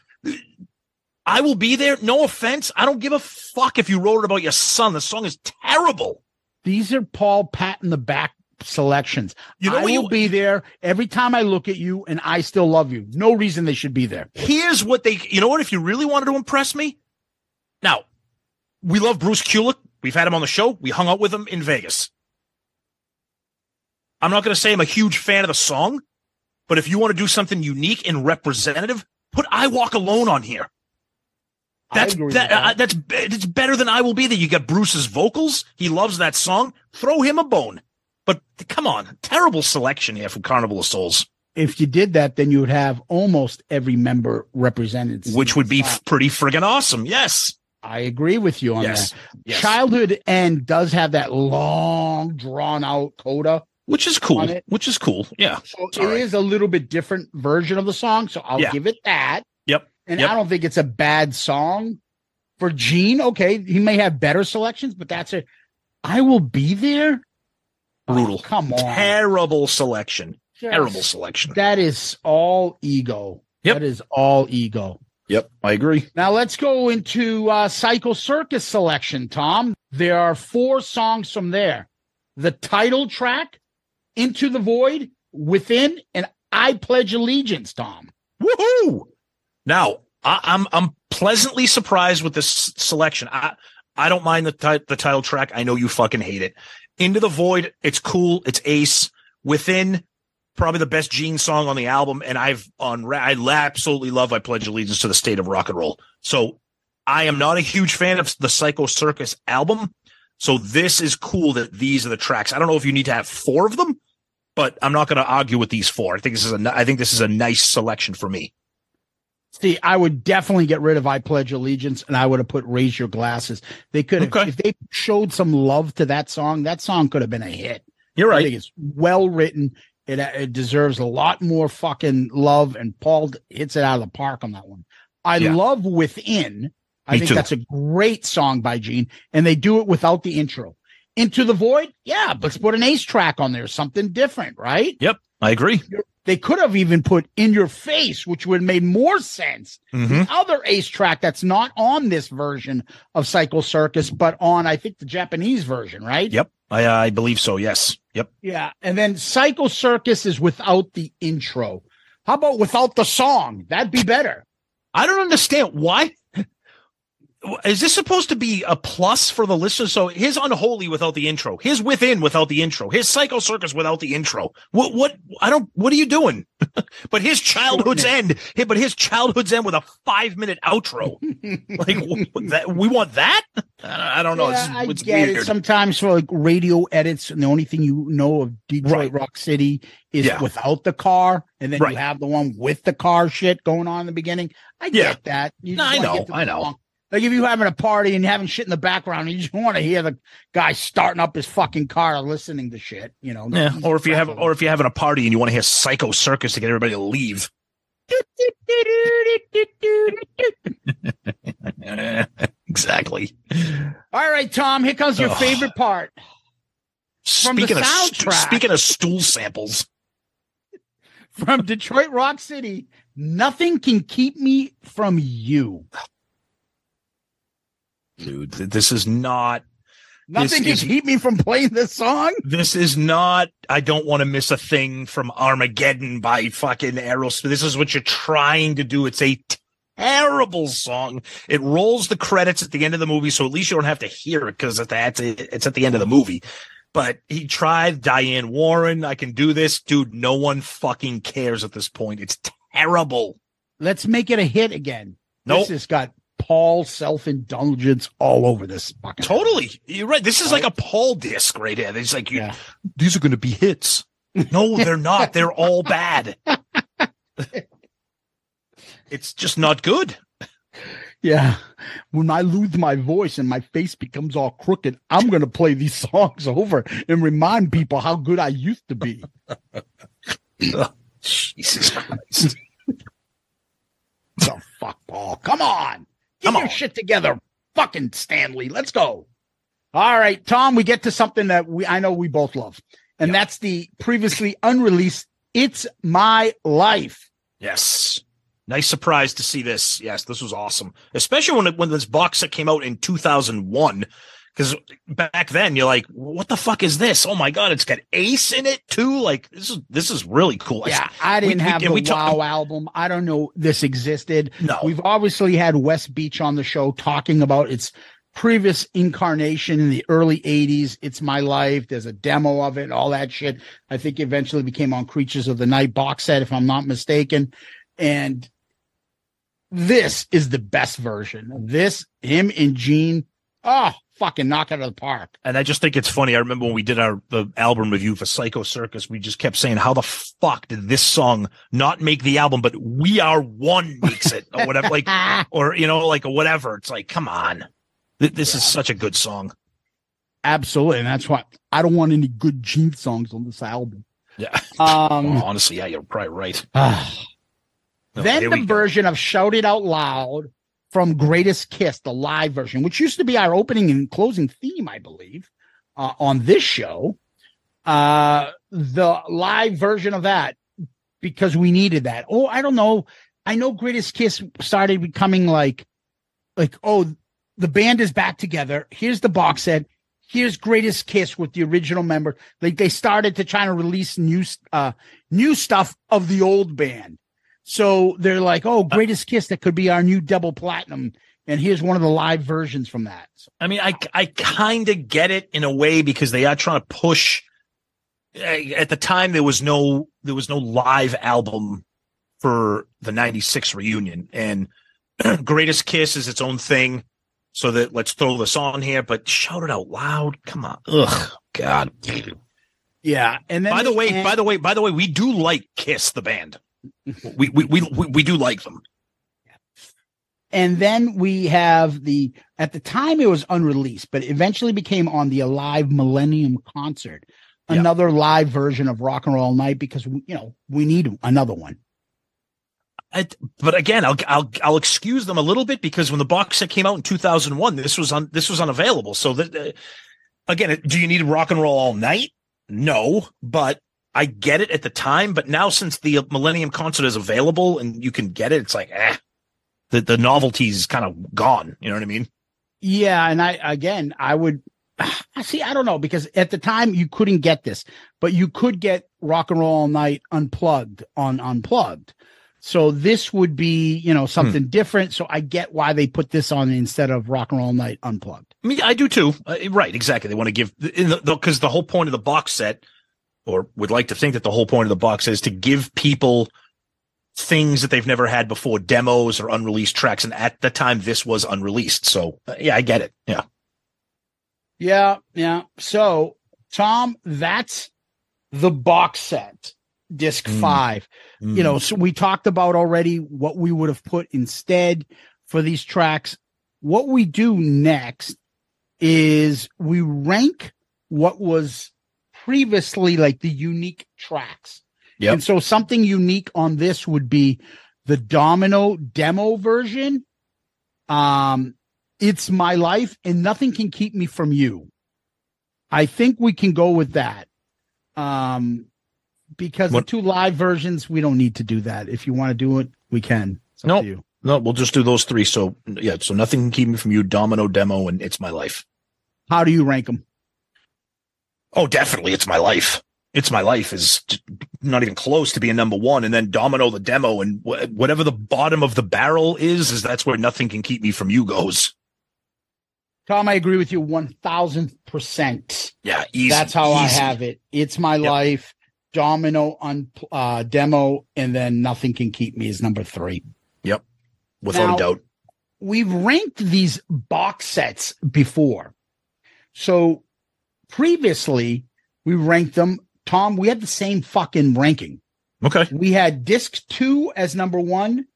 I will be there. No offense. I don't give a fuck if you wrote it about your son. The song is terrible. These are Paul Pat in the back selections. You know, I will you, be there every time I look at you, and I still love you. No reason they should be there. Here's what they, you know what, if you really wanted to impress me. Now, we love Bruce Kulick. We've had him on the show. We hung out with him in Vegas. I'm not going to say I'm a huge fan of the song, but if you want to do something unique and representative, put I Walk Alone on here. That's that, that. Uh, that's it's better than I Will Be There. You got Bruce's vocals. He loves that song. Throw him a bone. But come on, terrible selection here from Carnival of Souls. If you did that, then you would have almost every member represented. Which would be f- pretty friggin' awesome. Yes. I agree with you on yes. that. Yes. Childhood End does have that long, drawn-out coda. Which is cool. Which is cool, yeah. So it right. is a little bit different version of the song, so I'll yeah. give it that. Yep. And yep. I don't think it's a bad song. For Gene, okay, he may have better selections, but that's it. I Will Be There? Brutal. Oh, come on. Terrible selection. Just, Terrible selection. That is all ego. Yep. That is all ego. Yep, I agree. Now let's go into uh, Psycho Circus selection, Tom. There are four songs from there. The title track, Into the Void, Within, and I Pledge Allegiance, Tom. Woohoo! Now, I- I'm I'm pleasantly surprised with this selection. I I don't mind the, ti- the title track. I know you fucking hate it. Into the Void, it's cool. It's Ace. Within, probably the best Gene song on the album, and I've on I absolutely love I Pledge Allegiance to the State of Rock and Roll. So I am not a huge fan of the Psycho Circus album, so this is cool that these are the tracks. I don't know if you need to have four of them, but I'm not going to argue with these four. I think this is a I think this is a nice selection for me. See, I would definitely get rid of I Pledge Allegiance, and I would have put Raise Your Glasses. They could have, okay. if they showed some love to that song, that song could have been a hit. You're right. I think it's well written. It, it deserves a lot more fucking love, and Paul hits it out of the park on that one. I yeah. love Within. I Me think too. That's a great song by Gene, and they do it without the intro. Into the Void, yeah, but let's put an Ace track on there, something different, right? Yep, I agree. They could have even put In Your Face, which would have made more sense. Mm-hmm. The other Ace track that's not on this version of Psycho Circus, but on, I think, the Japanese version, right? Yep, I, I believe so, yes. Yep. Yeah. And then Psycho Circus is without the intro. How about without the song? That'd be better. I don't understand why. Is this supposed to be a plus for the listeners? So here's Unholy without the intro. Here's Within without the intro. Here's Psycho Circus without the intro. What, what, I don't, what are you doing? But here's Childhood's End. But here's Childhood's End with a five minute outro. Like, that, we want that? I don't know. Yeah, it's, it's I get weird. It. Sometimes for like radio edits, and the only thing you know of Detroit right. Rock City is yeah. without the car, and then right. you have the one with the car shit going on in the beginning. I yeah. get that. You no, I know. I know. Long. Like if you're having a party and you're having shit in the background, and you just want to hear the guy starting up his fucking car listening to shit, you know. Yeah. Or if you have, or if you're having a party and you want to hear Psycho Circus to get everybody to leave. Exactly. All right, Tom. Here comes your oh. favorite part. From speaking the soundtrack. Of speaking of stool samples. From Detroit Rock City, Nothing Can Keep Me From You. Dude, this is not. Nothing can is, keep me from playing this song. This is not. I don't want to miss a thing from Armageddon by fucking Aerosmith. This is what you're trying to do. It's a terrible song. It rolls the credits at the end of the movie, so at least you don't have to hear it because that's it's at the end of the movie. But he tried Diane Warren. I can do this, dude. No one fucking cares at this point. It's terrible. Let's make it a hit again. No, nope. This has got Paul self-indulgence all over this bucket. Totally. You're right. This is right? like a Paul disc right here. It's like, you, yeah. these are going to be hits. No, they're not. They're all bad. It's just not good. Yeah. When I lose my voice and my face becomes all crooked, I'm going to play these songs over and remind people how good I used to be. Oh, Jesus Christ. So fuck, Paul. Come on. Get Come your on. shit together. Fucking Stanley. Let's go. All right, Tom, we get to something that we I know we both love. And yep. that's the previously unreleased It's My Life. Yes. Nice surprise to see this. Yes, this was awesome. Especially when, when this box set came out in two thousand one. Because back then, you're like, what the fuck is this? Oh, my God, it's got Ace in it, too? Like, this is this is really cool. Yeah, I didn't we, have we, the we Wow talk- album. I don't know this existed. No. We've obviously had Wes Beach on the show talking about its previous incarnation in the early eighties. It's My Life. There's a demo of it, all that shit. I think eventually became on Creatures of the Night box set, if I'm not mistaken. And this is the best version. This, him and Gene, oh, fucking knock out of the park. And I just think it's funny. I remember when we did our the album review for Psycho Circus, we just kept saying, how the fuck did this song not make the album, but We Are One makes it, or whatever, like, or, you know, like, or whatever. It's like, come on. Th- this yeah. is such a good song. Absolutely. And that's why I don't want any good Gene songs on this album. Yeah. Um, honestly, yeah, you're probably right. No, then the version go. of Shout It Out Loud from Greatest Kiss, the live version, which used to be our opening and closing theme, I believe, uh, on this show. Uh, the live version of that, because we needed that. Oh, I don't know. I know Greatest Kiss started becoming like, like, oh, the band is back together. Here's the box set. Here's Greatest Kiss with the original member. Like, they started to try to release new, uh, new stuff of the old band. So they're like, oh, Greatest Kiss, that could be our new double platinum. And here's one of the live versions from that. I mean, I, I kind of get it in a way, because they are trying to push. At the time, there was no there was no live album for the ninety-six reunion. And Greatest Kiss is its own thing. So that let's throw this on here. But Shout It Out Loud. Come on. Ugh, God. Yeah. And then by the way, end- by the way, by the way, we do like Kiss, the band. We, we we we we do like them. And then we have the, at the time it was unreleased, but eventually became on the Alive Millennium Concert, another yeah. live version of Rock and Roll Night, because we, you know, we need another one. I, but again, I'll I'll I'll excuse them a little bit, because when the box set came out in two thousand one, this was on this was unavailable. So that uh, again, do you need Rock and Roll All Night? No, but I get it at the time, but now since the Millennium Concert is available and you can get it, it's like, eh, the, the novelty is kind of gone. You know what I mean? Yeah. And I, again, I would see, I don't know, because at the time you couldn't get this, but you could get Rock and Roll All Night unplugged on Unplugged. So this would be, you know, something hmm. different. So I get why they put this on instead of Rock and Roll All Night Unplugged. I mean, I do too. Uh, right. Exactly. They want to give, because the whole point of the box set, or would like to think that the whole point of the box is to give people things that they've never had before, demos or unreleased tracks. And at the time, this was unreleased. So, uh, yeah, I get it. Yeah. Yeah. Yeah. So, Tom, that's the box set, disc mm. five. Mm. You know, so we talked about already what we would have put instead for these tracks. What we do next is we rank what was previously like the unique tracks. Yep. And so something unique on this would be the Domino demo version, um It's My Life, and Nothing Can Keep Me From You. I think we can go with that, um because what? the two live versions, we don't need to do that. If you want to do it, we can. No, nope. no we'll just do those three. So yeah, so Nothing Can Keep Me From You, Domino demo, and It's My Life. How do you rank them? Oh, definitely. It's My Life. It's My Life is not even close to being number one. And then Domino the demo, and wh- whatever the bottom of the barrel is, is that's where Nothing Can Keep Me From You goes. Tom, I agree with you one thousand percent. Yeah, easy. That's how easy. I have it. It's My yep. Life, Domino on uh, demo, and then Nothing Can Keep Me is number three. Yep. Without now, a doubt. We've ranked these box sets before. So previously, we ranked them, Tom. We had the same fucking ranking. Okay. We had disc two as number one,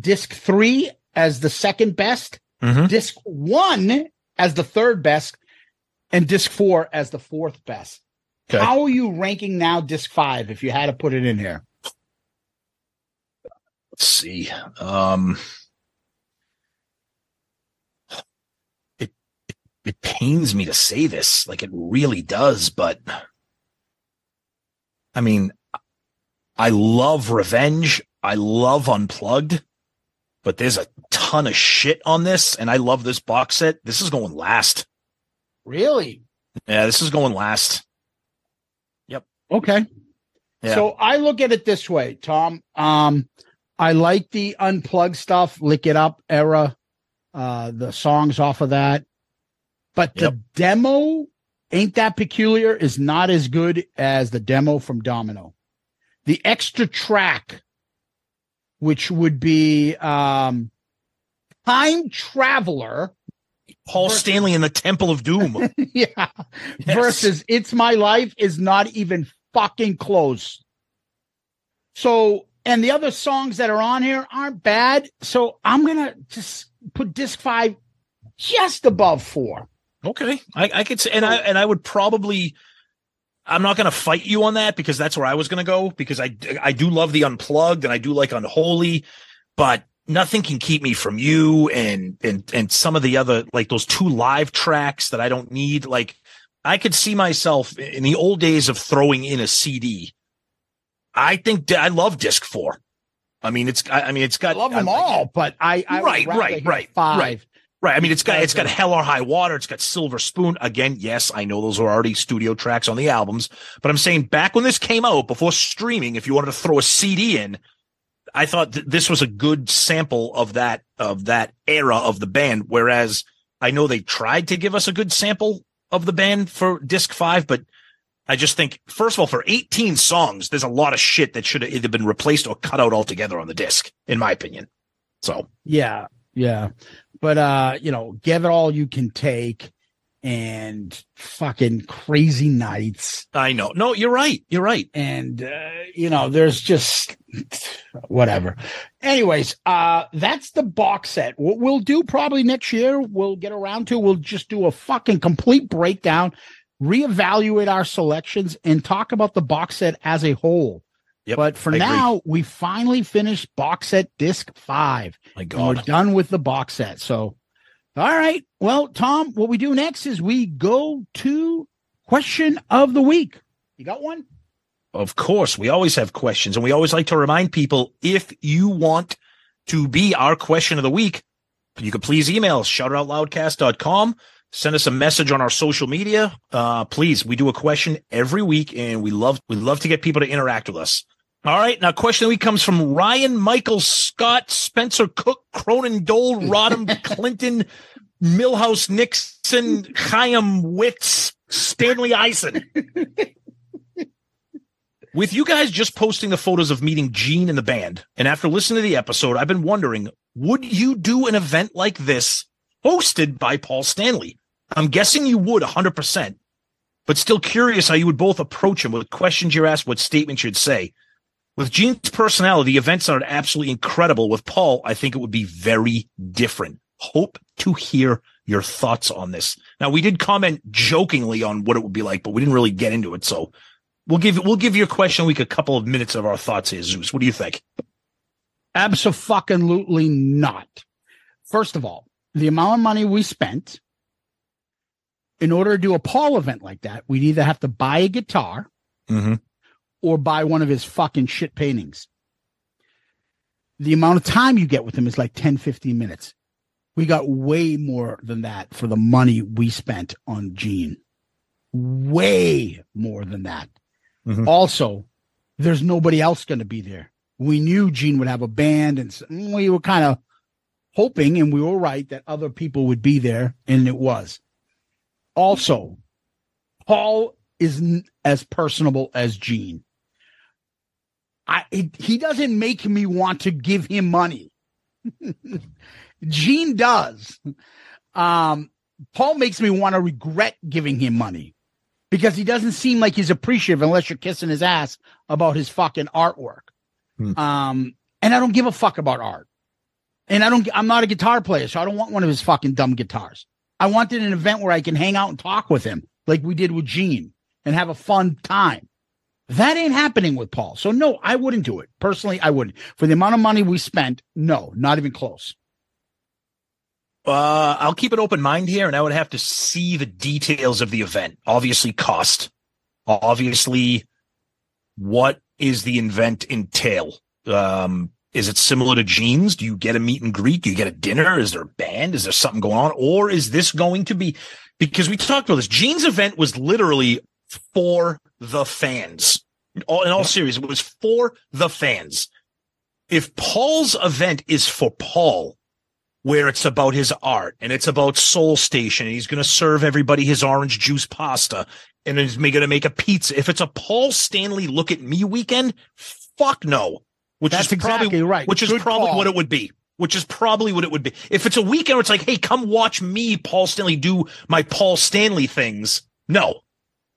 disc three as the second best, mm-hmm. disc one as the third best, and disc four as the fourth best. Okay. How are you ranking now disc five if you had to put it in here? Let's see. Um, it, it it pains me to say this, like it really does, but I mean, I love Revenge. I love Unplugged, but there's a ton of shit on this, and I love this box set. This is going last. Really? Yeah, this is going last. Yep. Okay. Yeah. So I look at it this way, Tom. Um, I like the Unplugged stuff, Lick It Up era, uh, the songs off of that. But the yep. demo, Ain't That Peculiar, is not as good as the demo from Domino. The extra track, which would be um, Time Traveler. Paul versus- Stanley in the Temple of Doom. yeah. Yes. Versus It's My Life is not even fucking close. So, and the other songs that are on here aren't bad. So I'm going to just put disc five just above four. Okay. I, I could say, and I, and I would probably, I'm not going to fight you on that because that's where I was going to go, because I, I do love the Unplugged and I do like Unholy, but Nothing Can Keep Me From You. And, and, and some of the other, like those two live tracks that I don't need. Like I could see myself in the old days of throwing in a C D. I think I love disc four. I mean, it's, I, I mean, it's got, I love them I, all, but I, I right, right, right, five. right. Right. I mean, it's got, it's got Hell or High Water. It's got Silver Spoon. Again, yes, I know those are already studio tracks on the albums, but I'm saying back when this came out before streaming, if you wanted to throw a C D in, I thought th- this was a good sample of that, of that era of the band. Whereas I know they tried to give us a good sample of the band for disc five, but I just think, first of all, for eighteen songs, there's a lot of shit that should have either been replaced or cut out altogether on the disc, in my opinion. So, yeah, yeah. But, uh, you know, Give It All You Can Take and fucking Crazy Nights. I know. No, you're right. You're right. And, uh, you know, there's just whatever. Anyways, uh, that's the box set. What we'll do probably next year, we'll get around to, we'll just do a fucking complete breakdown, reevaluate our selections, and talk about the box set as a whole. Yep, but for I now, agree. We finally finished box set disc five. My God. We're done with the box set. So, all right. Well, Tom, what we do next is we go to question of the week. You got one? Of course. We always have questions, and we always like to remind people, if you want to be our question of the week, you can please email shout out loudcast dot com. Send us a message on our social media. Uh, please, we do a question every week, and we love we love to get people to interact with us. All right. Now, question of the week comes from Ryan, Michael, Scott, Spencer, Cook, Cronin, Dole, Rodham, Clinton, Milhouse, Nixon, Chaim, Witz, Stanley Eisen. With you guys just posting the photos of meeting Gene and the band, and after listening to the episode, I've been wondering, would you do an event like this hosted by Paul Stanley? I'm guessing you would one hundred percent, but still curious how you would both approach him with questions you're asked, what statements you'd say. With Gene's personality, events sounded absolutely incredible. With Paul, I think it would be very different. Hope to hear your thoughts on this. Now, we did comment jokingly on what it would be like, but we didn't really get into it. So we'll give we'll give your question week a couple of minutes of our thoughts here, Zeus. What do you think? Abso-fucking-lutely not. First of all, the amount of money we spent in order to do a Paul event like that, we'd either have to buy a guitar, mm-hmm. or buy one of his fucking shit paintings. The amount of time you get with him is like ten, fifteen minutes. We got way more than that for the money we spent on Gene. Way more than that. Mm-hmm. Also, there's nobody else going to be there. We knew Gene would have a band, and we were kind of hoping, and we were right, that other people would be there, and it was. Also, Paul isn't as personable as Gene. I it, he doesn't make me want to give him money. Gene does. Um, Paul makes me want to regret giving him money because he doesn't seem like he's appreciative unless you're kissing his ass about his fucking artwork. Hmm. Um, and I don't give a fuck about art. And I don't, I'm not a guitar player, so I don't want one of his fucking dumb guitars. I wanted an event where I can hang out and talk with him like we did with Gene and have a fun time. That ain't happening with Paul. So no, I wouldn't do it. Personally, I wouldn't. For the amount of money we spent, no, not even close. Uh, I'll keep an open mind here, and I would have to see the details of the event. Obviously cost. Obviously, what is the event entail? Um, is it similar to Gene's? Do you get a meet and greet? Do you get a dinner? Is there a band? Is there something going on? Or is this going to be, because we talked about this, Gene's event was literally for the fans. All, in all seriousness, it was for the fans. If Paul's event is for Paul, where it's about his art and it's about Soul Station and he's going to serve everybody his orange juice pasta and he's going to make a pizza. If it's a Paul Stanley Look at Me weekend, fuck no. Which That's is exactly probably right. Which is Good probably Paul. what it would be. Which is probably what it would be. If it's a weekend where it's like, hey, come watch me, Paul Stanley, do my Paul Stanley things. No.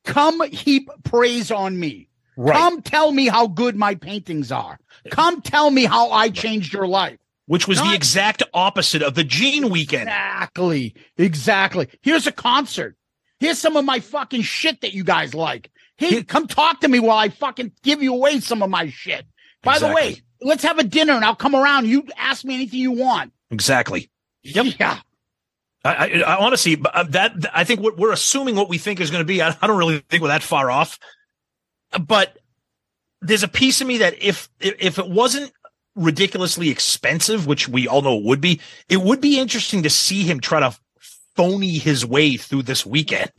Come heap praise on me. Right. Come tell me how good my paintings are. Come tell me how I changed your life. Which was Not- the exact opposite of the Gene weekend. Exactly. Exactly. Here's a concert. Here's some of my fucking shit that you guys like. Hey, come talk to me while I fucking give you away some of my shit. By exactly. the way, let's have a dinner and I'll come around. You ask me anything you want. Exactly. Yep. Yeah. I, I, I honestly, that I think what we're assuming what we think is going to be. I, I don't really think we're that far off. But there's a piece of me that if if it wasn't ridiculously expensive, which we all know it would be, it would be interesting to see him try to phony his way through this weekend.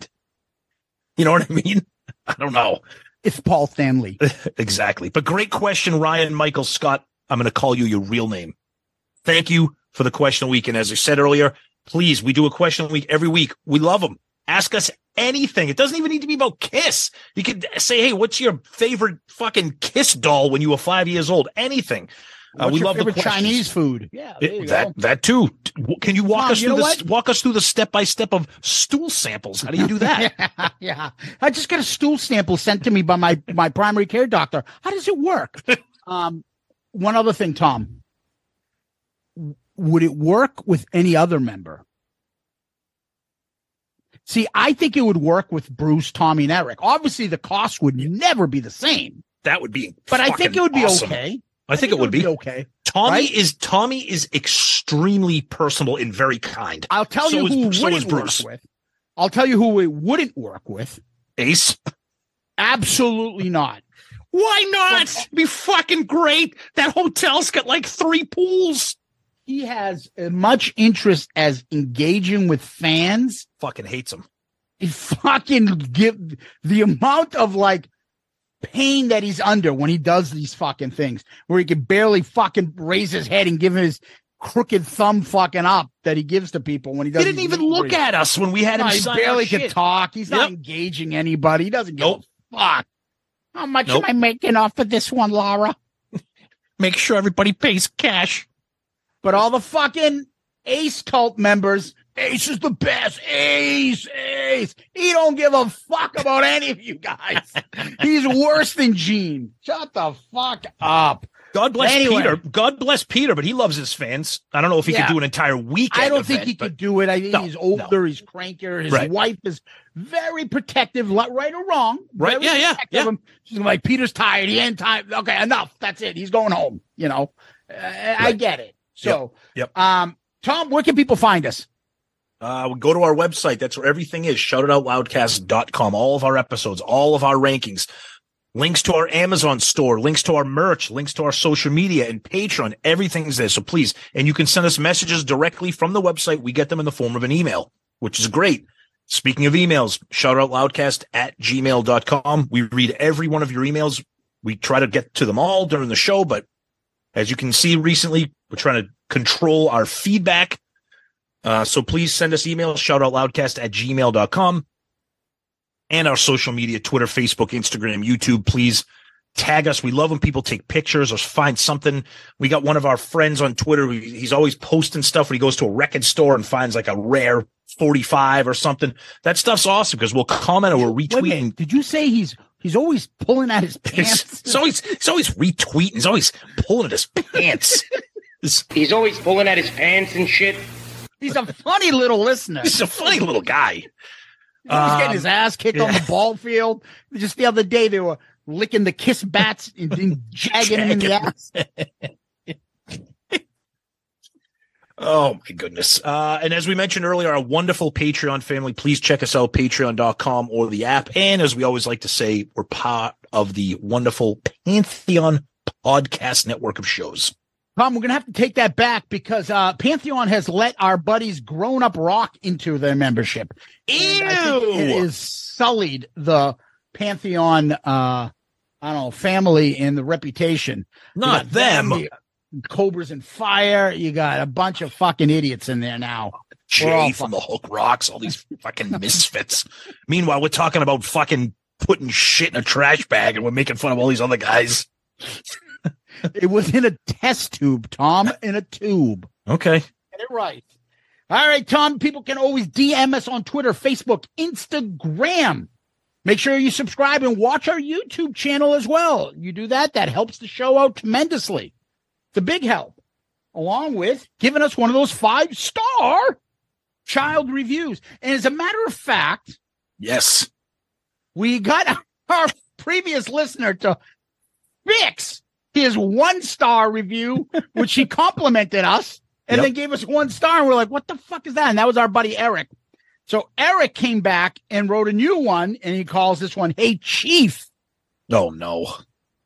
You know what I mean? I don't know. It's Paul Stanley. Exactly. But great question, Ryan Michael Scott. I'm going to call you your real name. Thank you for the question of the week. And as I said earlier, please, we do a question of the week every week. We love them. Ask us anything. It doesn't even need to be about Kiss. You could say, hey, what's your favorite fucking Kiss doll when you were five years old? Anything. Uh, we love the Chinese food. Yeah, it, that go. that too. Can you walk Mom, us you through this? Walk us through the step by step of stool samples. How do you do that? yeah, yeah, I just got a stool sample sent to me by my my primary care doctor. How does it work? um, one other thing, Tom. Would it work with any other member? See, I think it would work with Bruce, Tommy, and Eric. Obviously, the cost would never be the same. That would be, but I think it would be awesome. okay. I, I think, think it would, would be. be okay. Tommy right? is Tommy is extremely personable and very kind. I'll tell so you who is, wouldn't so work with. I'll tell you who it wouldn't work with. Ace? Absolutely not. Why not? It'd be fucking great. That hotel's got like three pools. He has as much interest as engaging with fans. Fucking hates him. He fucking give the amount of like pain that he's under when he does these fucking things where he can barely fucking raise his head and give his crooked thumb fucking up that he gives to people when he doesn't. He didn't even look crazy. at us when we had no, him. He barely could shit. talk. He's yep. not engaging anybody. He doesn't give nope. a fuck. How much nope. am I making off of this one, Lara? Make sure everybody pays cash. But all the fucking Ace cult members, Ace is the best. Ace, Ace. He don't give a fuck about any of you guys. He's worse than Gene. Shut the fuck up. God bless anyway. Peter. God bless Peter, but he loves his fans. I don't know if he yeah. could do an entire weekend. I don't event, think he could do it. I think no, he's older. No. He's crankier. His right. wife is very protective, right or wrong. Right. Yeah, yeah, yeah. She's like, Peter's tired. He ain't tired. Okay, enough. That's it. He's going home. You know, uh, right. I get it. So, yep. Yep. Um, Tom, where can people find us? Uh, we go to our website. That's where everything is. shout it out loudcast dot com. All of our episodes, all of our rankings, links to our Amazon store, links to our merch, links to our social media and Patreon. Everything's there. So please, and you can send us messages directly from the website. We get them in the form of an email, which is great. Speaking of emails, shout out loudcast at gmail dot com. We read every one of your emails. We try to get to them all during the show, but as you can see recently, we're trying to control our feedback. Uh, so please send us emails, shout out loudcast at gmail dot com, and our social media, Twitter, Facebook, Instagram, YouTube. Please tag us. We love when people take pictures or find something. We got one of our friends on Twitter. We, he's always posting stuff when he goes to a record store and finds like a rare forty-five or something. That stuff's awesome because we'll comment or we're retweeting. Did you say he's... He's always pulling at his pants. He's, he's always, he's always retweeting. He's always pulling at his pants. is. He's always pulling at his pants and shit. He's a funny little listener. He's a funny little guy. He's um, getting his ass kicked yeah. on the ball field. Just the other day, they were licking the Kiss bats and, and jagging him in the ass. Oh, my goodness. Uh, and as we mentioned earlier, our wonderful Patreon family, please check us out, patreon dot com or the app. And as we always like to say, we're part of the wonderful Pantheon podcast network of shows. Tom, we're going to have to take that back because uh, Pantheon has let our buddies Grown Up Rock into their membership. Ew! And I think it has sullied the Pantheon, uh, I don't know, family and the reputation. Not them. Family. Cobras and Fire. You got a bunch of fucking idiots in there now. Jay from the Hulk Rocks, all these fucking misfits. Meanwhile, we're talking about fucking putting shit in a trash bag and we're making fun of all these other guys. It was in a test tube, Tom, in a tube. Okay. Get it right. All right, Tom, people can always D M us on Twitter, Facebook, Instagram. Make sure you subscribe and watch our YouTube channel as well. You do that, that helps the show out tremendously. The big help, along with giving us one of those five-star child reviews. And as a matter of fact, yes, we got our previous listener to fix his one-star review, which he complimented us, and yep. then gave us one star. And we're like, what the fuck is that? And that was our buddy Eric. So Eric came back and wrote a new one, and he calls this one, Hey, Chief. Oh, no.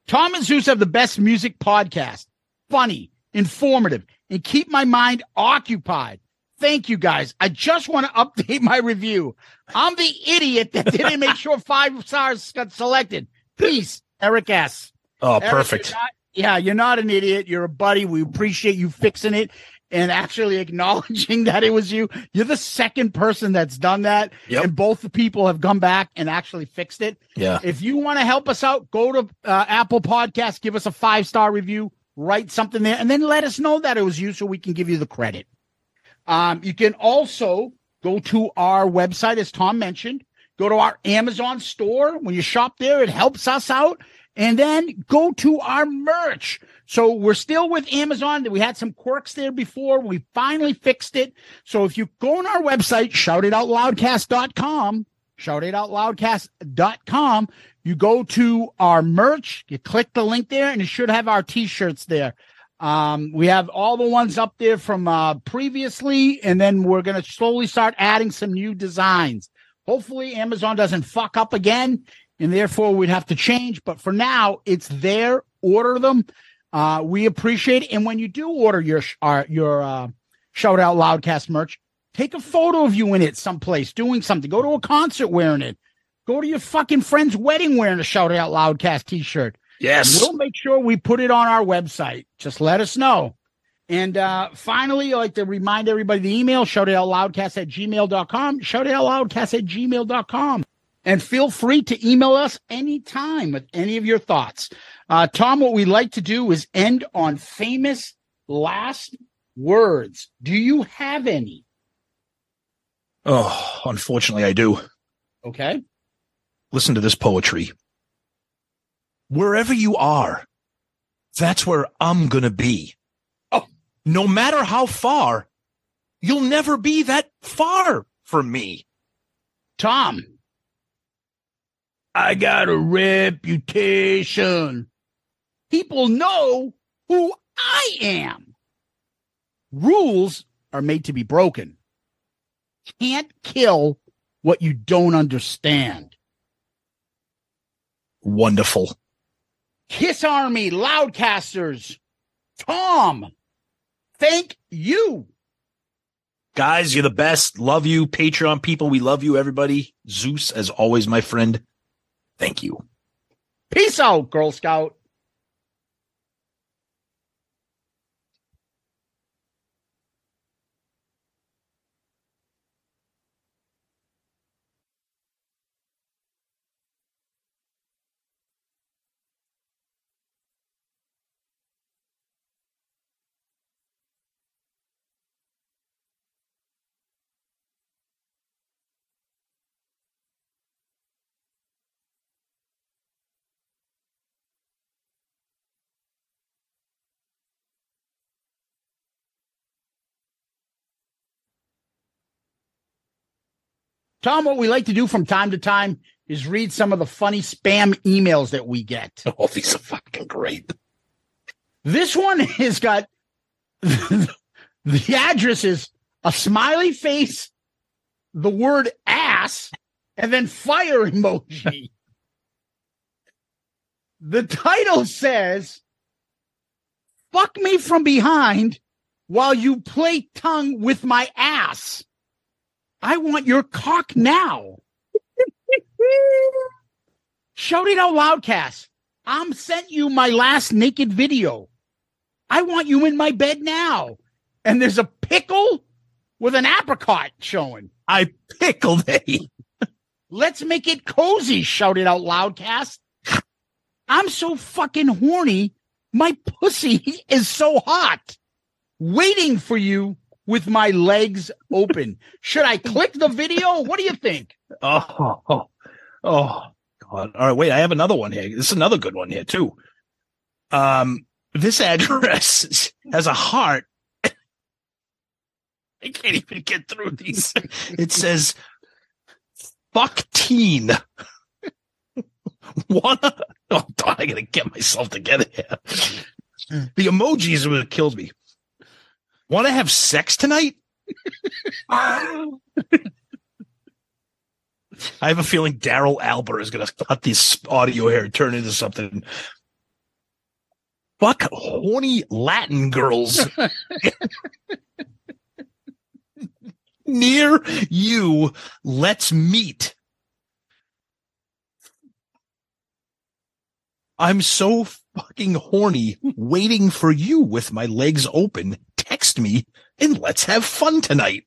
Tom and Zeus have the best music podcast. Funny, informative, and keep my mind occupied. Thank you, guys. I just want to update my review. I'm the idiot that didn't make sure five stars got selected. Peace, Eric S. Oh, Eric, perfect. You're not, yeah, you're not an idiot. You're a buddy. We appreciate you fixing it and actually acknowledging that it was you. You're the second person that's done that, yep. and both the people have come back and actually fixed it. Yeah. If you want to help us out, go to uh, Apple Podcasts, give us a five-star review. Write something there, and then let us know that it was you so we can give you the credit. Um, you can also go to our website, as Tom mentioned. Go to our Amazon store. When you shop there, it helps us out. And then go to our merch. So we're still with Amazon. We had some quirks there before. We finally fixed it. So if you go on our website, shout it out loudcast dot com, shout it out loudcast dot com, you go to our merch, you click the link there, and it should have our T-shirts there. Um, we have all the ones up there from uh, previously, and then we're going to slowly start adding some new designs. Hopefully, Amazon doesn't fuck up again, and therefore we'd have to change. But for now, it's there. Order them. Uh, we appreciate it. And when you do order your our, your uh, Shout Out Loudcast merch, take a photo of you in it someplace doing something. Go to a concert wearing it. Go to your fucking friend's wedding wearing a Shout It Out Loudcast T-shirt. Yes. We'll make sure we put it on our website. Just let us know. And uh, finally, I'd like to remind everybody the email, shout it out loudcast at gmail dot com, shout it out loudcast at gmail dot com. And feel free to email us anytime with any of your thoughts. Uh, Tom, what we like to do is end on famous last words. Do you have any? Oh, unfortunately, I do. Okay. Listen to this poetry. Wherever you are, that's where I'm going to be. Oh, no matter how far, you'll never be that far from me. Tom, I got a reputation. People know who I am. Rules are made to be broken. Can't kill what you don't understand. Wonderful. Kiss Army Loudcasters, Tom, thank you. Guys, you're the best. Love you. Patreon people, we love you, everybody. Zeus, as always, my friend, thank you. Peace out, Girl Scout. Tom, what we like to do from time to time is read some of the funny spam emails that we get. Oh, these are fucking great. This one has got the, the address is a smiley face, the word ass, and then fire emoji. The title says, "Fuck me from behind while you play tongue with my ass. I want your cock now." Shout It Out Loudcast. I'm sent you my last naked video. I want you in my bed now. And there's a pickle with an apricot showing. I pickled it. Let's make it cozy, Shout It Out Loudcast. I'm so fucking horny. My pussy is so hot. Waiting for you with my legs open. Should I click the video? What do you think? Oh, oh, oh, God. All right, wait. I have another one here. This is another good one here, too. Um, this address has a heart. I can't even get through these. It says, fuck teen. Wanna? Oh, God, I got to get myself together here. The emojis are what killed me. Want to have sex tonight? I have a feeling Daryl Alber is going to cut this audio here and turn into something. Fuck horny Latin girls. Near you, let's meet. I'm so fucking horny, waiting for you with my legs open. Text me and let's have fun tonight.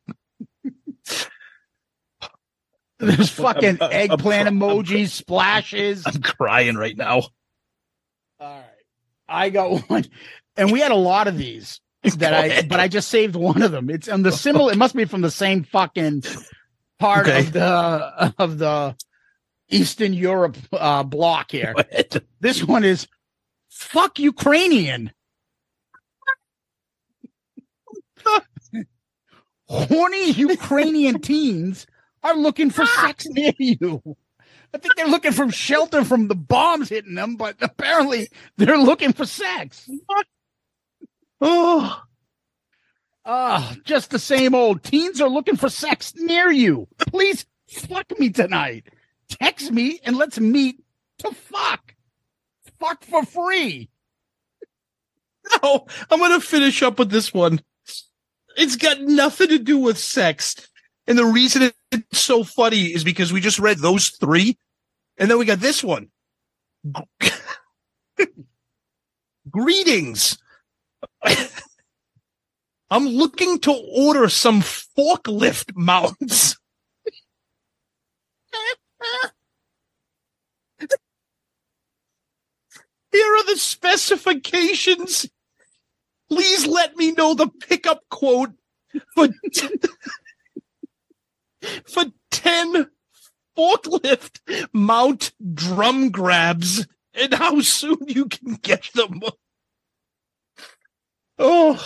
There's fucking I'm, I'm, eggplant I'm, emojis, I'm, splashes. I'm crying right now. All right. I got one. And we had a lot of these that I, but I just saved one of them. It's on the similar. It must be from the same fucking part okay. of the, of the Eastern Europe uh, block here. This one is fuck Ukrainian. Horny Ukrainian teens are looking for sex near you. I think they're looking for shelter from the bombs hitting them, but apparently they're looking for sex. Oh, uh, just the same old. Teens are looking for sex near you. Please fuck me tonight. Text me and let's meet to fuck. Fuck for free. No, I'm going to finish up with this one. It's got nothing to do with sex. And the reason it's so funny is because we just read those three. And then we got this one. Greetings. I'm looking to order some forklift mounts. Here are the specifications. Please let me know the pickup quote for ten, for ten forklift mount drum grabs and how soon you can get them. Oh,